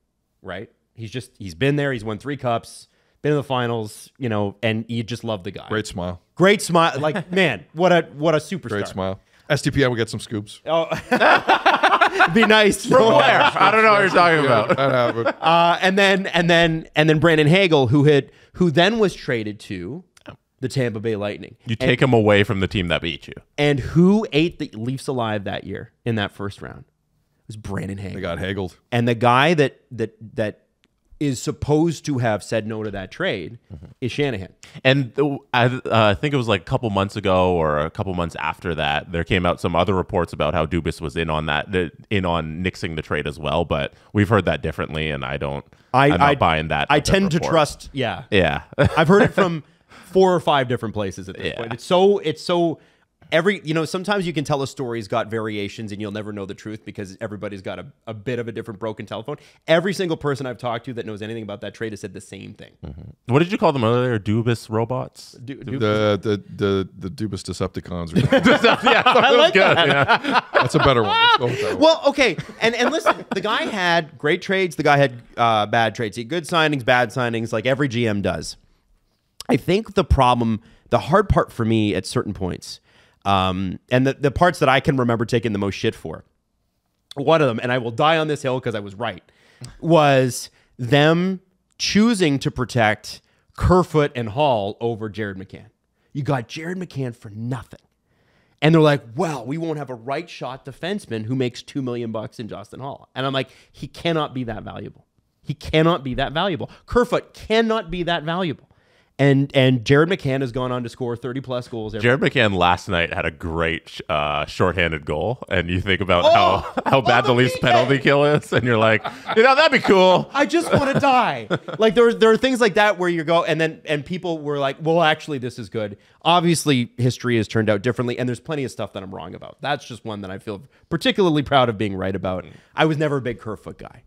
right? He's just he's been there, he's won three cups, been in the finals, you know, and you just love the guy. Great smile, great smile, like man, what a what a superstar. Great smile. S T P I will get some scoops. Oh, be nice. From no, where? I don't know what you're talking about. uh, and then and then and then Brandon Hagel, who had who then was traded to the Tampa Bay Lightning. You take and, him away from the team that beat you. And who ate the Leafs alive that year in that first round? It was Brandon Hagel. They got Hageled. And the guy that that that is supposed to have said no to that trade mm-hmm. is Shanahan. And I, uh, I think it was like a couple months ago or a couple months after that, there came out some other reports about how Dubas was in on that, in on nixing the trade as well. But we've heard that differently, and I don't, I, I'm not I, buying that. I tend to trust, yeah. Yeah. I've heard it from four or five different places at this yeah. point. It's so, it's so every, you know, sometimes you can tell a story's got variations and you'll never know the truth because everybody's got a, a bit of a different broken telephone. Every single person I've talked to that knows anything about that trade has said the same thing. Mm-hmm. What did you call them earlier? Dubis robots? Du Dubis. The, the, the, the Dubis Decepticons. Yeah, I, I like that. Good. Yeah. That's a better one. That well, one. Okay. And, and listen, the guy had great trades. The guy had uh, bad trades. He had good signings, bad signings, like every G M does. I think the problem, the hard part for me at certain points, um, and the, the parts that I can remember taking the most shit for, one of them, and I will die on this hill because I was right, was them choosing to protect Kerfoot and Hall over Jared McCann. You got Jared McCann for nothing. And they're like, well, we won't have a right shot defenseman who makes two million bucks in Justin Hall. And I'm like, he cannot be that valuable. He cannot be that valuable. Kerfoot cannot be that valuable. And and Jared McCann has gone on to score thirty plus goals. Every Jared McCann last night had a great uh, shorthanded goal. And you think about oh, how, how bad the, the Leafs penalty kill is. And you're like, you know, that'd be cool. I just want to die. Like there, there are things like that where you go and then and people were like, well, actually, this is good. Obviously, history has turned out differently. And there's plenty of stuff that I'm wrong about. That's just one that I feel particularly proud of being right about. I was never a big Kerfoot guy.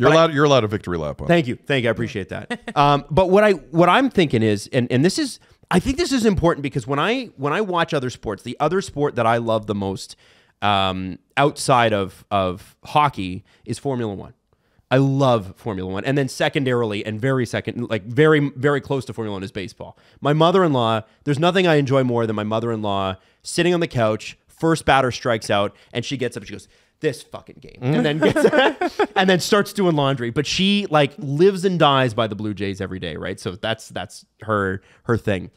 You're allowed, I, you're allowed a victory lap on. Thank you. Thank you. I appreciate that. um, but what, I, what I'm thinking is, and, and this is, I think this is important because when I, when I watch other sports, the other sport that I love the most um, outside of, of hockey is Formula One. I love Formula One. And then secondarily and very second, like very, very close to Formula One is baseball. My mother-in-law, there's nothing I enjoy more than my mother-in-law sitting on the couch, first batter strikes out, and she gets up and she goes, this fucking game, and then gets, and then starts doing laundry. But she like lives and dies by the Blue Jays every day, right? So that's that's her her thing.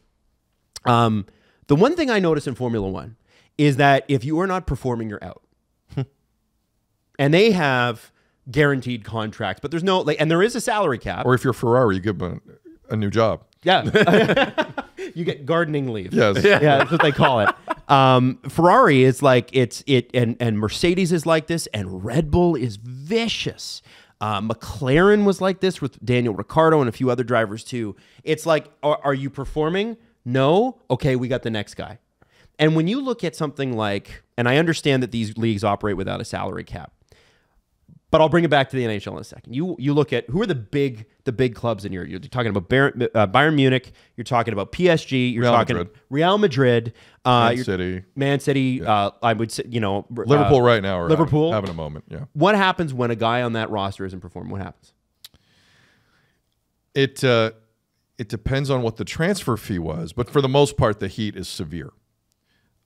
Um, the one thing I notice in Formula One is that if you are not performing, you're out. And they have guaranteed contracts, but there's no like, and there is a salary cap. Or if you're Ferrari, you give them a, a new job. Yeah, you get gardening leave. Yes, yeah, that's what they call it. Um, Ferrari is like it's it and and Mercedes is like this, and Red Bull is vicious. Uh, McLaren was like this with Daniel Ricciardo and a few other drivers too. It's like, are, are you performing? No, okay, we got the next guy. And when you look at something like, and I understand that these leagues operate without a salary cap, but I'll bring it back to the N H L in a second. You you look at who are the big the big clubs in Europe. You're talking about Bayern, uh, Bayern Munich. You're talking about P S G. You're Real talking Madrid. Real Madrid. Uh, Man City. Man City. Yeah. Uh, I would say, you know, Liverpool uh, right now. Are Liverpool having, having a moment. Yeah. What happens when a guy on that roster isn't performing? What happens? It uh, it depends on what the transfer fee was, but for the most part, the heat is severe.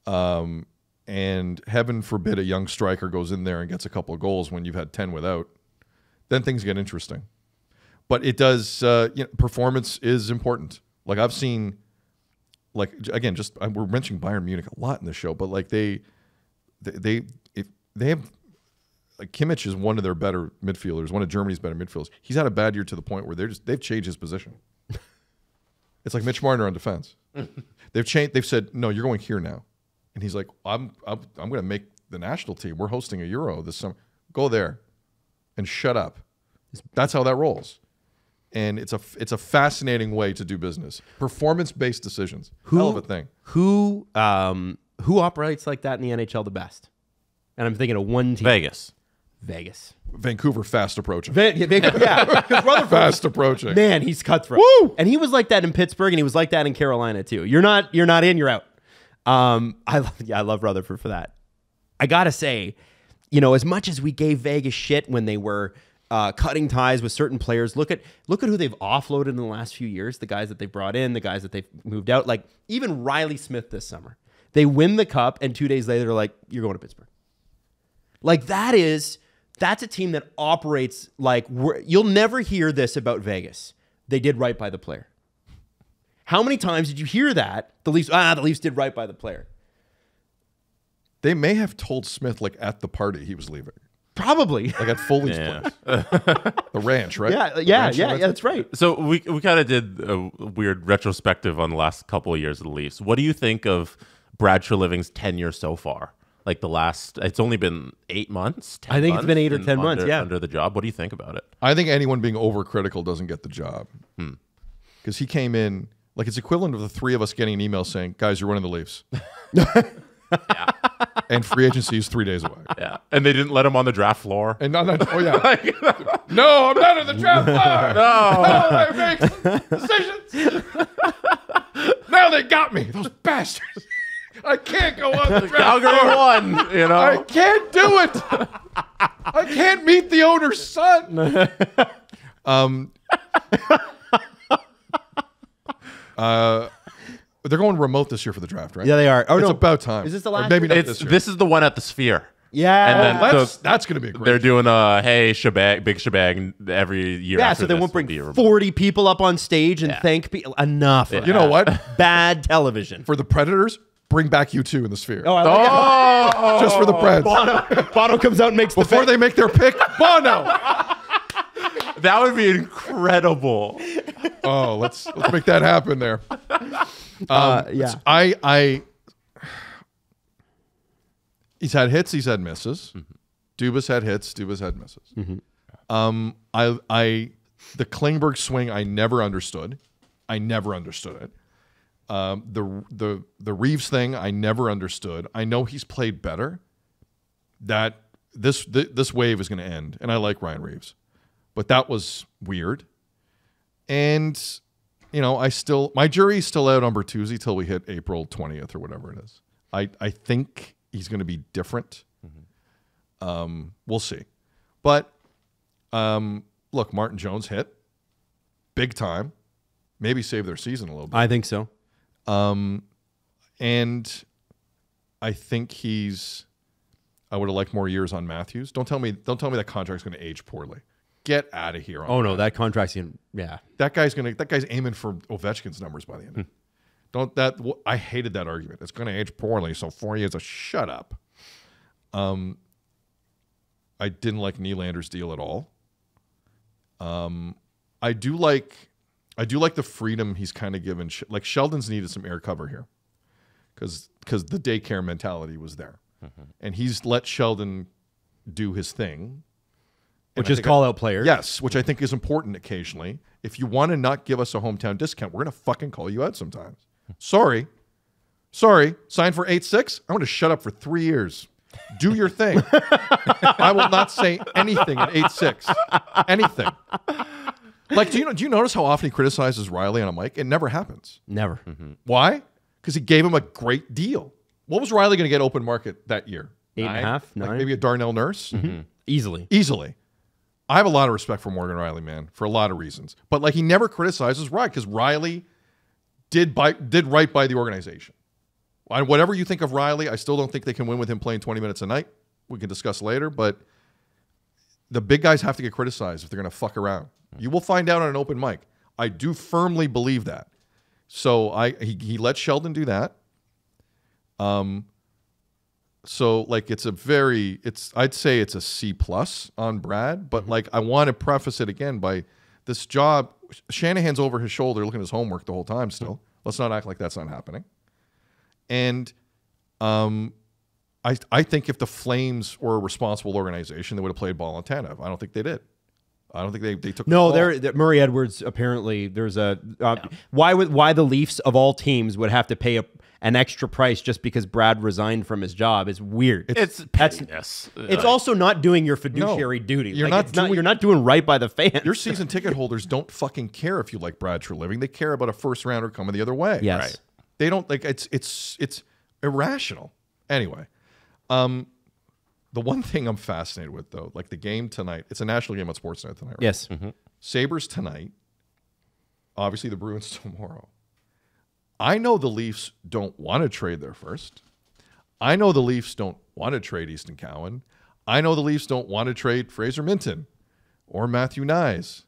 Um. And heaven forbid a young striker goes in there and gets a couple of goals when you've had ten without, then things get interesting. But it does, uh, you know, performance is important. Like I've seen, like, again, just I, we're mentioning Bayern Munich a lot in the show, but like they, they, they, if they have, like Kimmich is one of their better midfielders, one of Germany's better midfielders. He's had a bad year to the point where they're just, they've changed his position. It's like Mitch Marner on defense. They've changed, they've said, no, you're going here now. And he's like, I'm, I'm, I'm going to make the national team. We're hosting a Euro this summer. Go there and shut up. That's how that rolls. And it's a, it's a fascinating way to do business. Performance-based decisions. Who, hell of a thing. Who, um, who operates like that in the N H L the best? And I'm thinking of one team. Vegas. Vegas. Vancouver fast approaching. Van yeah, Vancouver, yeah. Rutherford, fast approaching. Man, he's cutthroat. Woo! And he was like that in Pittsburgh, and he was like that in Carolina, too. You're not, you're not in, you're out. Um, I love, yeah, I love Rutherford for that. I gotta say, you know, as much as we gave Vegas shit when they were uh, cutting ties with certain players, look at look at who they've offloaded in the last few years. The guys that they brought in, the guys that they've moved out. Like even Riley Smith this summer, they win the cup, and two days later, they're like, "You're going to Pittsburgh." Like that is that's a team that operates like we're, you'll never hear this about Vegas. They did right by the player. How many times did you hear that? The Leafs, ah, the Leafs did right by the player. They may have told Smith, like, at the party he was leaving. Probably. Like at Foley's yeah. place. The ranch, right? Yeah, the yeah, yeah, yeah, that's right. So we, we kind of did a weird retrospective on the last couple of years of the Leafs. What do you think of Brad Treliving's tenure so far? Like the last, it's only been eight months. I think months, it's been eight or ten under, months, yeah. Under the job. What do you think about it? I think anyone being overcritical doesn't get the job. Because hmm. he came in... Like, it's equivalent of the three of us getting an email saying, guys, you're running the Leafs. Yeah. And free agency is three days away. Yeah. And they didn't let him on the draft floor. And not, not, oh, yeah. Like, no, I'm not on the draft floor. No. No, I make decisions. Now they got me, those bastards. I can't go on the draft floor. One, you know? I can't do it. I can't meet the owner's son. um, uh, they're going remote this year for the draft, right? Yeah, they are. Oh, it's no. about time. Is this the last? Or maybe not this year. This is the one at the Sphere. Yeah, and then well, that's, the, that's going to be a great. They're doing a hey shebang, big shebang every year. Yeah, after so they this won't bring forty people up on stage and yeah. thank people. Enough. Yeah. You know what? Bad television for the Predators. Bring back U two in the Sphere. Oh, I like oh! It. Just for the Preds. Bono, Bono comes out and makes before the they make their pick. Bono. That would be incredible. Oh, let's let's make that happen there. Um, uh, yeah, I I. He's had hits. He's had misses. Mm-hmm. Dubas had hits. Dubas had misses. Mm-hmm. um, I, I, the Klingberg swing, I never understood. I never understood it. Um, the the the Reeves thing, I never understood. I know he's played better. That this th this wave is going to end, and I like Ryan Reeves, but that was weird. And you know, I still my jury's still out on Bertuzzi till we hit April twentieth or whatever it is. I I think. He's going to be different. Mm-hmm. Um, we'll see. But um, look, Martin Jones hit big time. Maybe save their season a little bit. I think so. Um, and I think he's. I would have liked more years on Matthews. Don't tell me. Don't tell me that contract's going to age poorly. Get out of here. On oh no, that, that contract's in. Yeah, that guy's going to. That guy's aiming for Ovechkin's numbers by the end. Hmm. Don't that I hated that argument. It's going to age poorly, so four years. A shut up. Um, I didn't like Nylander's deal at all. Um, I do like, I do like the freedom he's kind of given. Like Sheldon's needed some air cover here, because because the daycare mentality was there, mm-hmm. and he's let Sheldon do his thing, which is call I, out players. Yes, which I think is important occasionally. If you want to not give us a hometown discount, we're going to fucking call you out sometimes. Sorry. Sorry. Sign for eight six. I'm going to shut up for three years. Do your thing. I will not say anything at eight six. Anything. Like, do you know, do you notice how often he criticizes Riley on a mic? It never happens. Never. Mm-hmm. Why? Because he gave him a great deal. What was Riley going to get open market that year? Eight nine? and a half? Nine? Like maybe a Darnell Nurse? Mm-hmm. Easily. Easily. I have a lot of respect for Morgan Riley, man, for a lot of reasons. But like, he never criticizes Riley because Riley... Did by did right by the organization. And whatever you think of Riley, I still don't think they can win with him playing twenty minutes a night. We can discuss later, but the big guys have to get criticized if they're going to fuck around. You will find out on an open mic. I do firmly believe that. So I he, he let Sheldon do that. Um. So like, it's a very it's I'd say it's a C plus on Brad, but like, I want to preface it again by this job. Shanahan's over his shoulder looking at his homework the whole time still. Let's not act like that's not happening. And um, I, I think if the Flames were a responsible organization, they would have played ball on Tanev. I don't think they did. I don't think they, they took no, the they're, Murray Edwards, apparently, there's a... Uh, yeah. Why would why the Leafs, of all teams, would have to pay a, an extra price just because Brad resigned from his job is weird. It's it's, that's, it's like, also not doing your fiduciary no, duty. You're, like, not doing, not, you're not doing right by the fans. Your season ticket holders don't fucking care if you like Brad for a living. They care about a first-rounder coming the other way. Yes. Right? They don't... like It's it's it's irrational. Anyway, um... the one thing I'm fascinated with, though, like the game tonight, it's a national game on Sportsnet tonight, right? Yes. Mm-hmm. Sabres tonight, obviously the Bruins tomorrow. I know the Leafs don't want to trade their first. I know the Leafs don't want to trade Easton Cowan. I know the Leafs don't want to trade Fraser Minton or Matthew Nyes.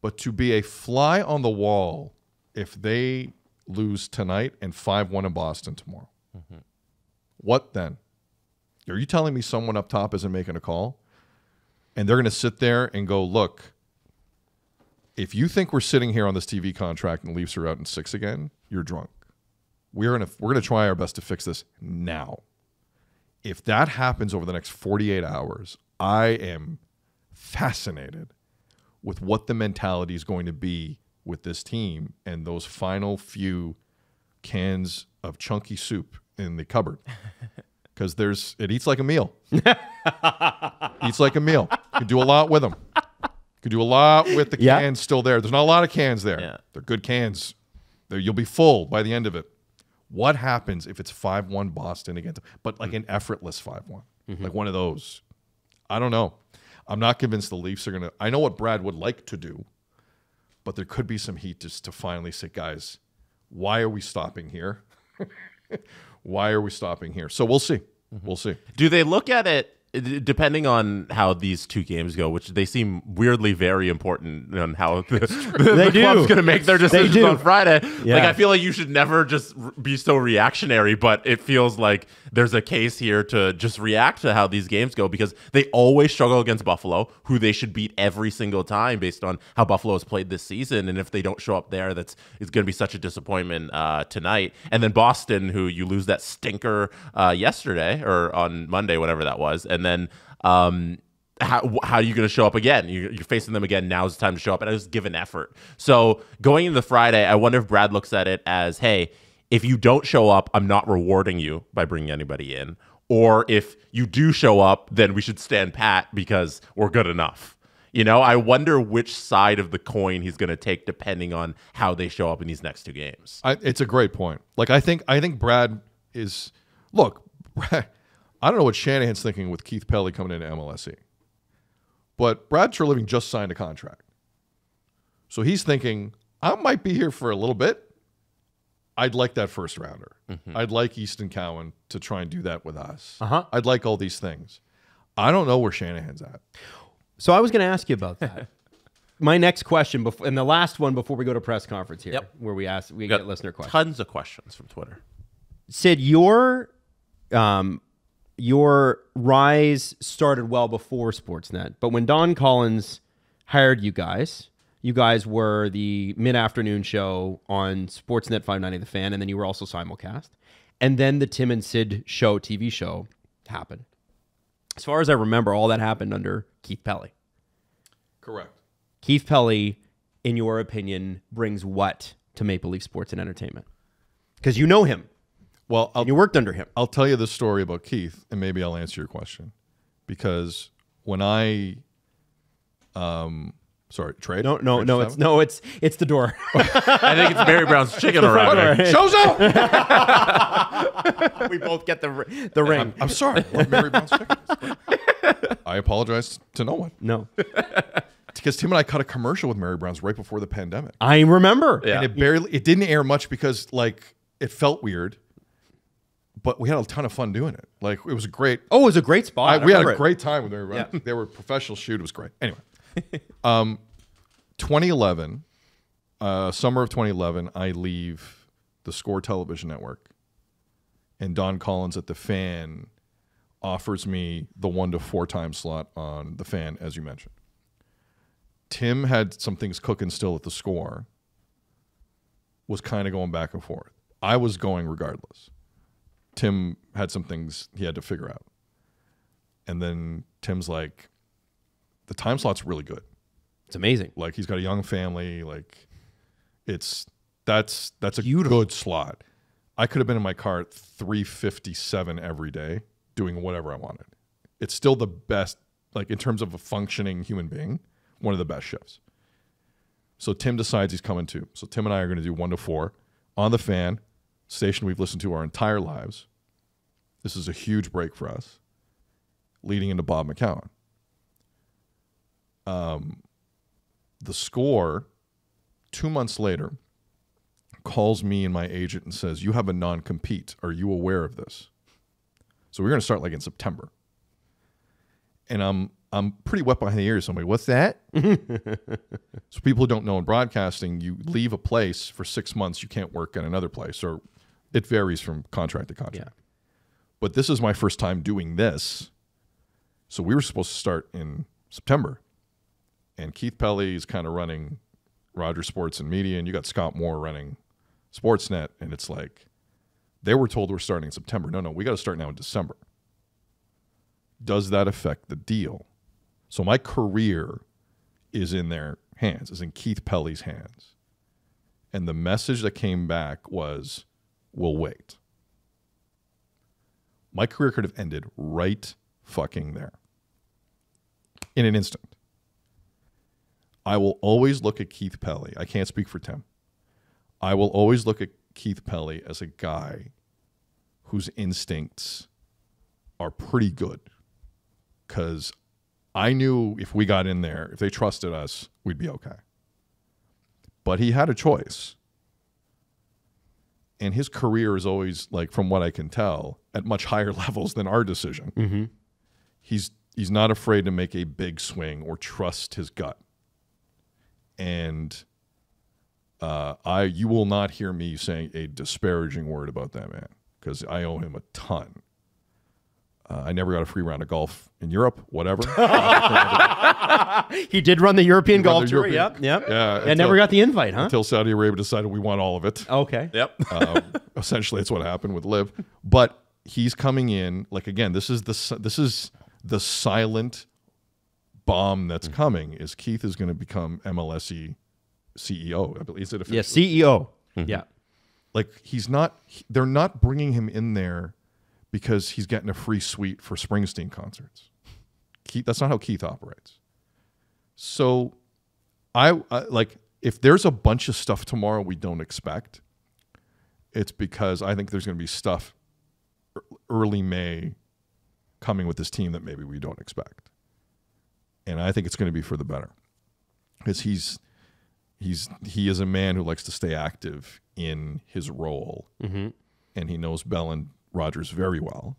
But to be a fly on the wall if they lose tonight and five one in Boston tomorrow, mm-hmm. what then? Are you telling me someone up top isn't making a call? And they're going to sit there and go, look, if you think we're sitting here on this T V contract and the Leafs are out in six again, you're drunk. We're going to we're going to try our best to fix this now. If that happens over the next forty-eight hours, I am fascinated with what the mentality is going to be with this team and those final few cans of chunky soup in the cupboard because there's it eats like a meal. Eats like a meal. You can do a lot with them. You can do a lot with the yeah. cans still there. There's not a lot of cans there. Yeah. They're good cans. They're, you'll be full by the end of it. What happens if it's five one Boston against, but like an effortless five one, mm-hmm. like one of those? I don't know. I'm not convinced the Leafs are going to. I know what Brad would like to do, but there could be some heat just to finally say, guys, why are we stopping here? Why are we stopping here? So we'll see. Mm-hmm. We'll see. Do they look at it, depending on how these two games go, which they seem weirdly very important on how the, the, they the do. club's going to make their decisions on Friday. Yeah. Like, I feel like you should never just be so reactionary, but it feels like there's a case here to just react to how these games go because they always struggle against Buffalo, who they should beat every single time based on how Buffalo has played this season. And if they don't show up there, that's it's going to be such a disappointment uh, tonight. And then Boston, who you lose that stinker uh, yesterday or on Monday, whatever that was, and And then um, how, how are you going to show up again? You're, you're facing them again. Now's the time to show up. And I just give an effort. So going into the Friday, I wonder if Brad looks at it as, hey, if you don't show up, I'm not rewarding you by bringing anybody in. Or if you do show up, then we should stand pat because we're good enough. You know, I wonder which side of the coin he's going to take depending on how they show up in these next two games. I, it's a great point. Like, I think, I think Brad is, look, Brad, I don't know what Shanahan's thinking with Keith Pelly coming into M L S E. But Brad Treliving just signed a contract. So he's thinking, I might be here for a little bit. I'd like that first rounder. Mm-hmm. I'd like Easton Cowan to try and do that with us. Uh-huh. I'd like all these things. I don't know where Shanahan's at. So I was going to ask you about that. My next question, before, and the last one before we go to press conference here, yep. where we ask, we, we get listener questions. Tons of questions from Twitter. Sid, your... Um, Your rise started well before Sportsnet, but when Don Collins hired you guys, you guys were the mid-afternoon show on Sportsnet five ninety The Fan, and then you were also simulcast. And then the Tim and Sid show, T V show, happened. As far as I remember, all that happened under Keith Pelly. Correct. Keith Pelly, in your opinion, brings what to Maple Leaf Sports and Entertainment? Because you know him. Well, I'll, you worked under him. I'll tell you the story about Keith, and maybe I'll answer your question. Because when I, um, sorry, trade. No, no, no, it's no, it's it's the door. I think it's Barry Brown's chicken arriving. Shows up. We both get the the ring. I'm, I'm sorry, I love Barry Brown's chicken. I apologize to no one. No. Because Tim and I cut a commercial with Mary Brown's right before the pandemic. I remember, yeah. and it barely it didn't air much because like it felt weird. But we had a ton of fun doing it. Like, it was a great... Oh, it was a great spot. I, we I had a it. great time with everybody. Yeah. They were a professional shoot. It was great. Anyway. um, twenty eleven, uh, summer of twenty eleven, I leave the Score Television Network. And Don Collins at The Fan offers me the one to four time slot on The Fan, as you mentioned. Tim had some things cooking still at the Score. Was kind of going back and forth. I was going regardless. Tim had some things he had to figure out. And then Tim's like, the time slot's really good. It's amazing. Like, he's got a young family. Like, it's, that's, that's a Beautiful. good slot. I could have been in my car at three fifty-seven every day doing whatever I wanted. It's still the best, like, in terms of a functioning human being, one of the best shifts. So Tim decides he's coming too. So Tim and I are going to do one to four on The Fan. Station we've listened to our entire lives. This is a huge break for us, leading into Bob McCowan. Um, the Score, two months later, calls me and my agent and says, you have a non-compete. Are you aware of this? So we're going to start like in September. And I'm, I'm pretty wet behind the ears. I'm like, what's that? So people who don't know in broadcasting, you leave a place for six months, you can't work at another place, or it varies from contract to contract. Yeah. But this is my first time doing this. So we were supposed to start in September. And Keith Pelly is kind of running Rogers Sports and Media, and you got Scott Moore running Sportsnet, and it's like, they were told we're starting in September. No, no, we got to start now in December. Does that affect the deal? So my career is in their hands, is in Keith Pelly's hands. And the message that came back was, we'll wait. My career could have ended right fucking there. In an instant. I will always look at Keith Pelley. I can't speak for Tim. I will always look at Keith Pelley as a guy whose instincts are pretty good. Because I knew if we got in there, if they trusted us, we'd be okay. But he had a choice. And his career is always, like, from what I can tell, at much higher levels than our decision. Mm-hmm. He's he's not afraid to make a big swing or trust his gut. And uh, I you will not hear me saying a disparaging word about that man, because I owe him a ton. Uh, I never got a free round of golf in Europe, whatever. He did run the European he golf the tour, European, yep, yep. Yeah, and until, never got the invite, huh? Until Saudi Arabia decided we want all of it. Okay. Yep. uh, essentially, that's what happened with Liv. But he's coming in, like, again, this is the, this is the silent bomb that's mm-hmm. coming, is Keith is going to become M L S E C E O, I believe. Is it official? Yeah, C E O. Mm-hmm. Yeah. Like, he's not, he, they're not bringing him in there because he's getting a free suite for Springsteen concerts. Keith, that's not how Keith operates. So, I, I like, if there's a bunch of stuff tomorrow we don't expect, it's because I think there's going to be stuff early May coming with this team that maybe we don't expect. And I think it's going to be for the better. Because he's, he's, he is a man who likes to stay active in his role. Mm-hmm. And he knows Bellin Rodgers very well.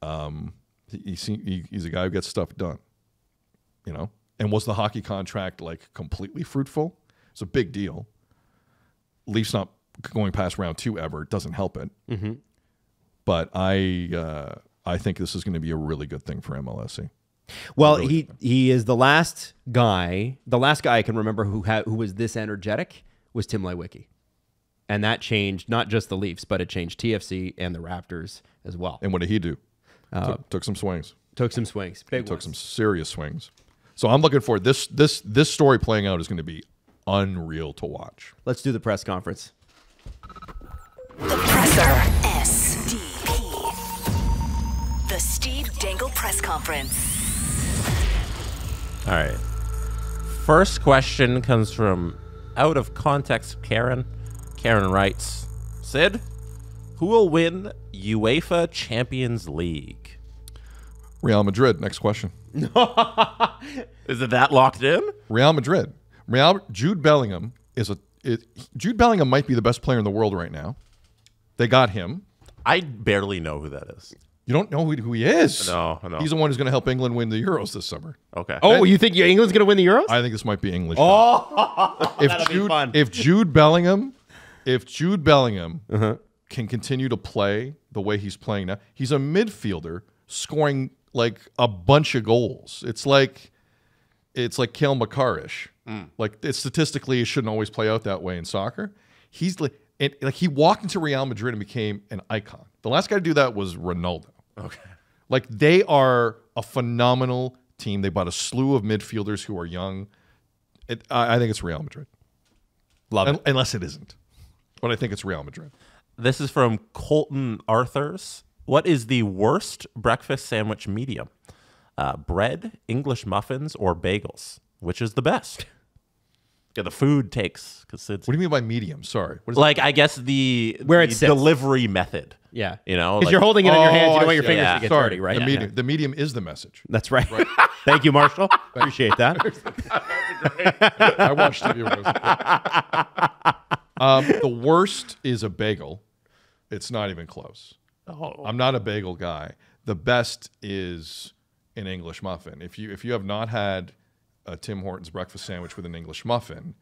Um, he, he, he's a guy who gets stuff done, you know. And was the hockey contract, like, completely fruitful? It's a big deal. Leafs not going past round two ever doesn't help it. Mm-hmm. But I, uh, I think this is going to be a really good thing for M L S E. Well, really he he is the last guy. The last guy I can remember who ha who was this energetic was Tim Lewicki. And that changed not just the Leafs, but it changed T F C and the Raptors as well. And what did he do? Uh, took, took some swings. Took some swings. Big took ones. Some serious swings. So I'm looking forward. This this this story playing out is going to be unreal to watch. Let's do the press conference. The presser. S D P. The Steve Dangle press conference. All right. First question comes from out of context Karen. Karen writes, Sid, who will win UEFA Champions League? Real Madrid. Next question. Is it that locked in? Real Madrid. Real Jude Bellingham is a it, Jude Bellingham might be the best player in the world right now. They got him. I barely know who that is. You don't know who, who he is. No, no. He's the one who's going to help England win the Euros this summer. Okay. Oh, and you think England's going to win the Euros? I think this might be English. Oh, if that'll Jude, be fun. If Jude Bellingham. If Jude Bellingham uh-huh. can continue to play the way he's playing now, he's a midfielder scoring like a bunch of goals. It's like it's like Cale Makar-ish. Mm. Like it's statistically, it shouldn't always play out that way in soccer. He's like, it, like he walked into Real Madrid and became an icon. The last guy to do that was Ronaldo. Okay, like they are a phenomenal team. They bought a slew of midfielders who are young. It, I, I think it's Real Madrid. Love Un it, unless it isn't. But I think it's Real Madrid. This is from Colton Arthurs. What is the worst breakfast sandwich medium? Uh, bread, English muffins, or bagels? Which is the best? Yeah, the food takes. Cause it's, what do you mean by medium? Sorry. What is like, that? I guess the, Where the delivery method. Yeah. You know? Because like, you're holding it in oh, your hands. You don't want your fingers yeah. to get Sorry. dirty, right? The, yeah, medium, yeah. the medium is the message. That's right. right. Thank you, Marshall. Appreciate that. I watched the videos. Um, the worst is a bagel. It's not even close. Oh. I'm not a bagel guy. The best is an English muffin. If you if you have not had a Tim Hortons breakfast sandwich with an English muffin,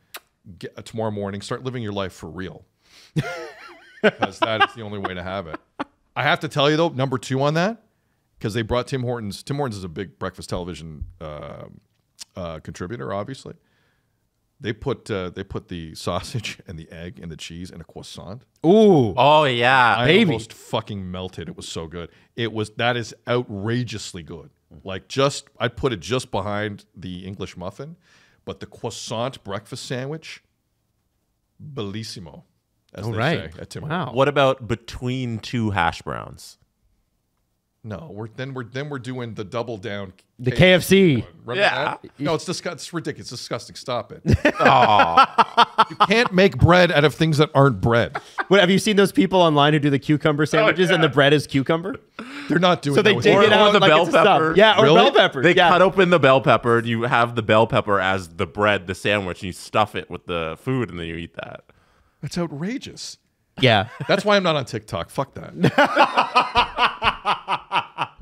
get, uh, tomorrow morning, start living your life for real. Because that is the only way to have it. I have to tell you, though, number two on that, because they brought Tim Hortons. Tim Hortons is a big breakfast television uh, uh, contributor, obviously. They put uh, they put the sausage and the egg and the cheese in a croissant. Ooh! Oh yeah, I baby! Almost fucking melted. It was so good. It was that is outrageously good. Like just I put it just behind the English muffin, but the croissant breakfast sandwich, bellissimo. As oh, they right. say at Tim Hortons. Wow. What about between two hash browns? No, we're then we're then we're doing the double down. The K F C. Yeah. That? No, it's disgusting. It's ridiculous. It's disgusting. Stop it. You can't make bread out of things that aren't bread. What, have you seen those people online who do the cucumber sandwiches oh, yeah. and the bread is cucumber? They're not doing. So they that dig it out of the like bell pepper. Yeah, or really? bell pepper. They yeah. cut open the bell pepper. And you have the bell pepper as the bread, the sandwich, and you stuff it with the food, and then you eat that. That's outrageous. Yeah. That's why I'm not on TikTok. Fuck that.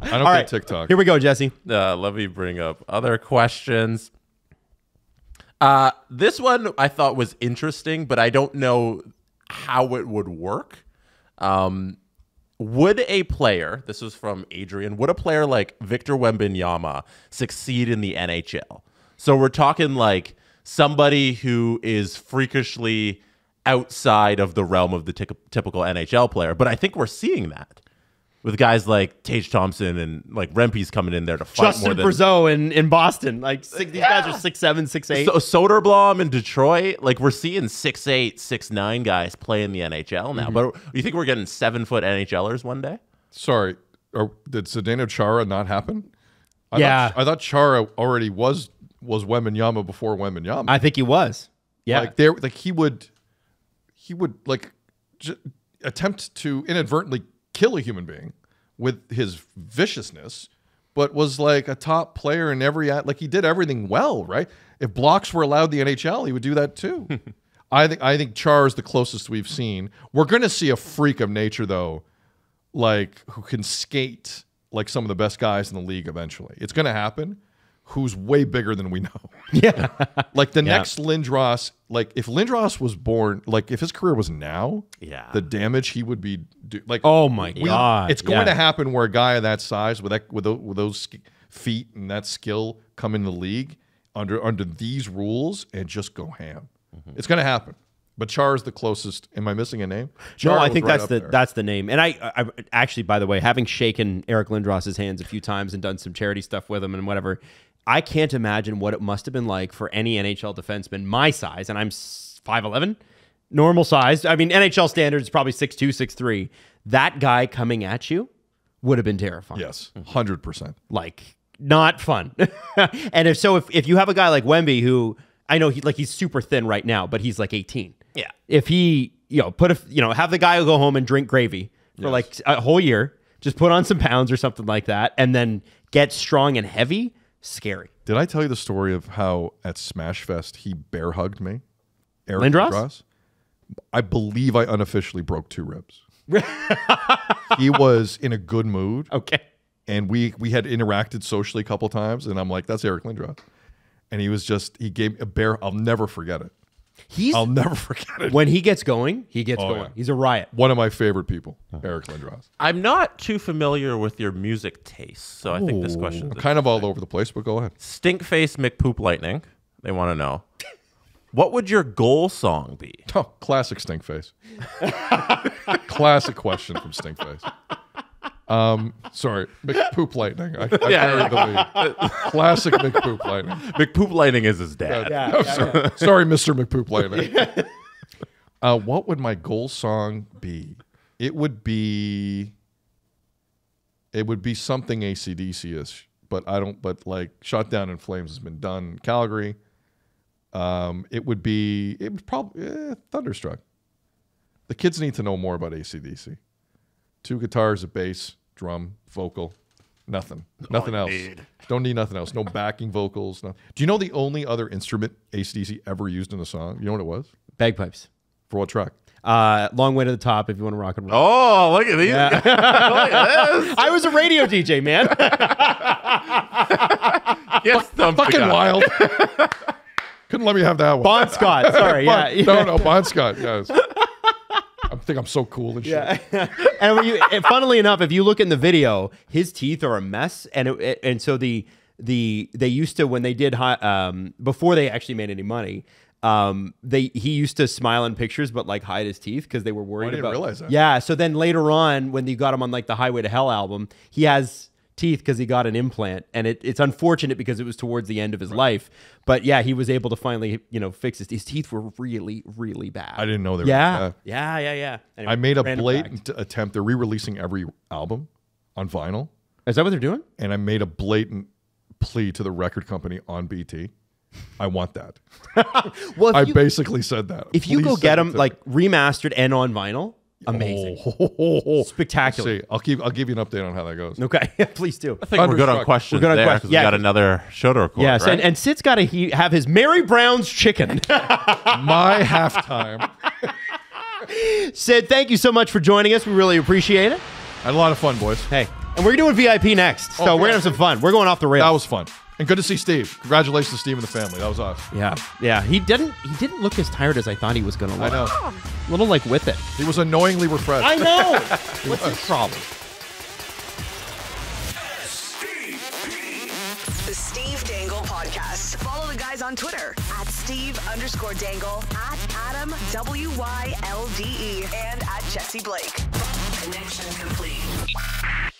I don't All get right. TikTok. Here we go, Jesse. Uh, let me bring up other questions. Uh, this one I thought was interesting, but I don't know how it would work. Um, would a player, this was from Adrian, would a player like Victor Wembanyama succeed in the N H L? So we're talking like somebody who is freakishly outside of the realm of the typical N H L player, but I think we're seeing that with guys like Tage Thompson and like Rempe's coming in there to fight. Justin Brazeau in, in Boston, like six, these yeah. guys are six seven, six eight. So Soderblom in Detroit, like we're seeing six eight, six nine guys play in the N H L now. Mm-hmm. But you think we're getting seven foot N H Lers one day? Sorry, or did Zdeno Chara not happen? I yeah, thought, I thought Chara already was was Wembanyama before Wembanyama. I think he was. Yeah, like there, like he would. He would like j attempt to inadvertently kill a human being with his viciousness, but was like a top player in every like he did everything well, right? If blocks were allowed the N H L, he would do that too. I think I think Char is the closest we've seen. We're gonna see a freak of nature though, like who can skate like some of the best guys in the league eventually. It's gonna happen. Who's way bigger than we know. Yeah. Like the yeah. next Lindros, like if Lindros was born, like if his career was now, yeah. the damage he would be, do, like, oh my we, God. It's going yeah. to happen where a guy of that size with that, with, the, with those feet and that skill come in the league under, under these rules and just go ham. Mm-hmm. It's going to happen. But Char is the closest. Am I missing a name? Char no, I think right that's the there. that's the name. And I, I actually, by the way, having shaken Eric Lindros's hands a few times and done some charity stuff with him and whatever, I can't imagine what it must have been like for any N H L defenseman my size, and I'm five eleven, normal size. I mean, N H L standards, probably six two, six three. That guy coming at you would have been terrifying. Yes, one hundred percent. Like, not fun. And if so, if, if you have a guy like Wemby who, I know he, like he's super thin right now, but he's like eighteen. Yeah. If he, you know, put a, you know, have the guy go home and drink gravy for yes. like a whole year, just put on some pounds or something like that, and then get strong and heavy. Scary. Did I tell you the story of how at Smash Fest he bear hugged me? Eric Lindros? Lindros? I believe I unofficially broke two ribs. He was in a good mood. Okay. And we we had interacted socially a couple times, and I'm like, that's Eric Lindros. And he was just, he gave a bear, I'll never forget it. He's, I'll never forget it. When he gets going, he gets oh, going. Yeah. He's a riot. One of my favorite people, oh. Eric Lindros. I'm not too familiar with your music taste, so Ooh. I think this question is kind of all over the place, but go ahead. Stinkface McPoop Lightning, they want to know, what would your goal song be? Oh, classic Stinkface. Classic question from Stinkface. Um, sorry, McPoop Lightning. I, I yeah. carried the lead. Classic McPoop Lightning. McPoop Lightning is his dad. Yeah, no, yeah, sorry. Yeah. Sorry, Mister McPoop Lightning. Yeah. Uh, what would my goal song be? It would be. It would be something A C D C-ish, but I don't. But like, Shot Down in Flames has been done in Calgary. Um, it would be. It would probably eh, Thunderstruck. The kids need to know more about A C D C. Two guitars, a bass, drum, vocal, nothing. Nothing else. Don't need nothing else. No backing vocals. No. Do you know the only other instrument A C D C ever used in a song? You know what it was? Bagpipes. For what track? Uh, Long Way to the Top, if you want to rock and roll. Oh, look at these. Yeah. Look at this. I was a radio D J, man. Yes, fucking wild. Couldn't let me have that one. Bon Scott, sorry. Bon, yeah. No, no, Bon Scott, yes. I think I'm so cool and shit. Yeah. And, when you, and funnily enough, if you look in the video, his teeth are a mess. And it, it, and so the the they used to when they did high, um before they actually made any money, um they he used to smile in pictures but like hide his teeth because they were worried oh, I didn't about. Realize that. Yeah. So then later on, when you got him on like the Highway to Hell album, he has teeth because he got an implant, and it, it's unfortunate because it was towards the end of his right. life. But yeah, he was able to finally, you know, fix his. His teeth were really, really bad. I didn't know they yeah. were bad. Yeah, yeah, yeah. Anyway, I made a blatant fact. attempt. They're re-releasing every album on vinyl, Is that what they're doing? And I made a blatant plea to the record company on B T. I want that. Well, if I you, basically said that. If Please you go get them like remastered and on vinyl, amazing, oh. spectacular. See, I'll keep. I'll give you an update on how that goes. Okay, please do. I think Understruck. We're good on questions. We're good on questions. Yeah, we got another show to record. Yes, right? and, and Sid's got to he have his Mary Brown's chicken. My halftime. Sid, thank you so much for joining us. We really appreciate it. I had a lot of fun, boys. Hey, and we're doing V I P next, so oh, we're gonna have some fun. We're going off the rails. That was fun. And good to see Steve. Congratulations to Steve and the family. That was awesome. Yeah, yeah. He didn't. He didn't look as tired as I thought he was going to look. I know. A little like with it. He was annoyingly refreshed. I know. What's was. his problem? The Steve Dangle Podcast. Follow the guys on Twitter at Steve underscore Dangle, at Adam W Y L D E, and at Jesse Blake. Connection complete.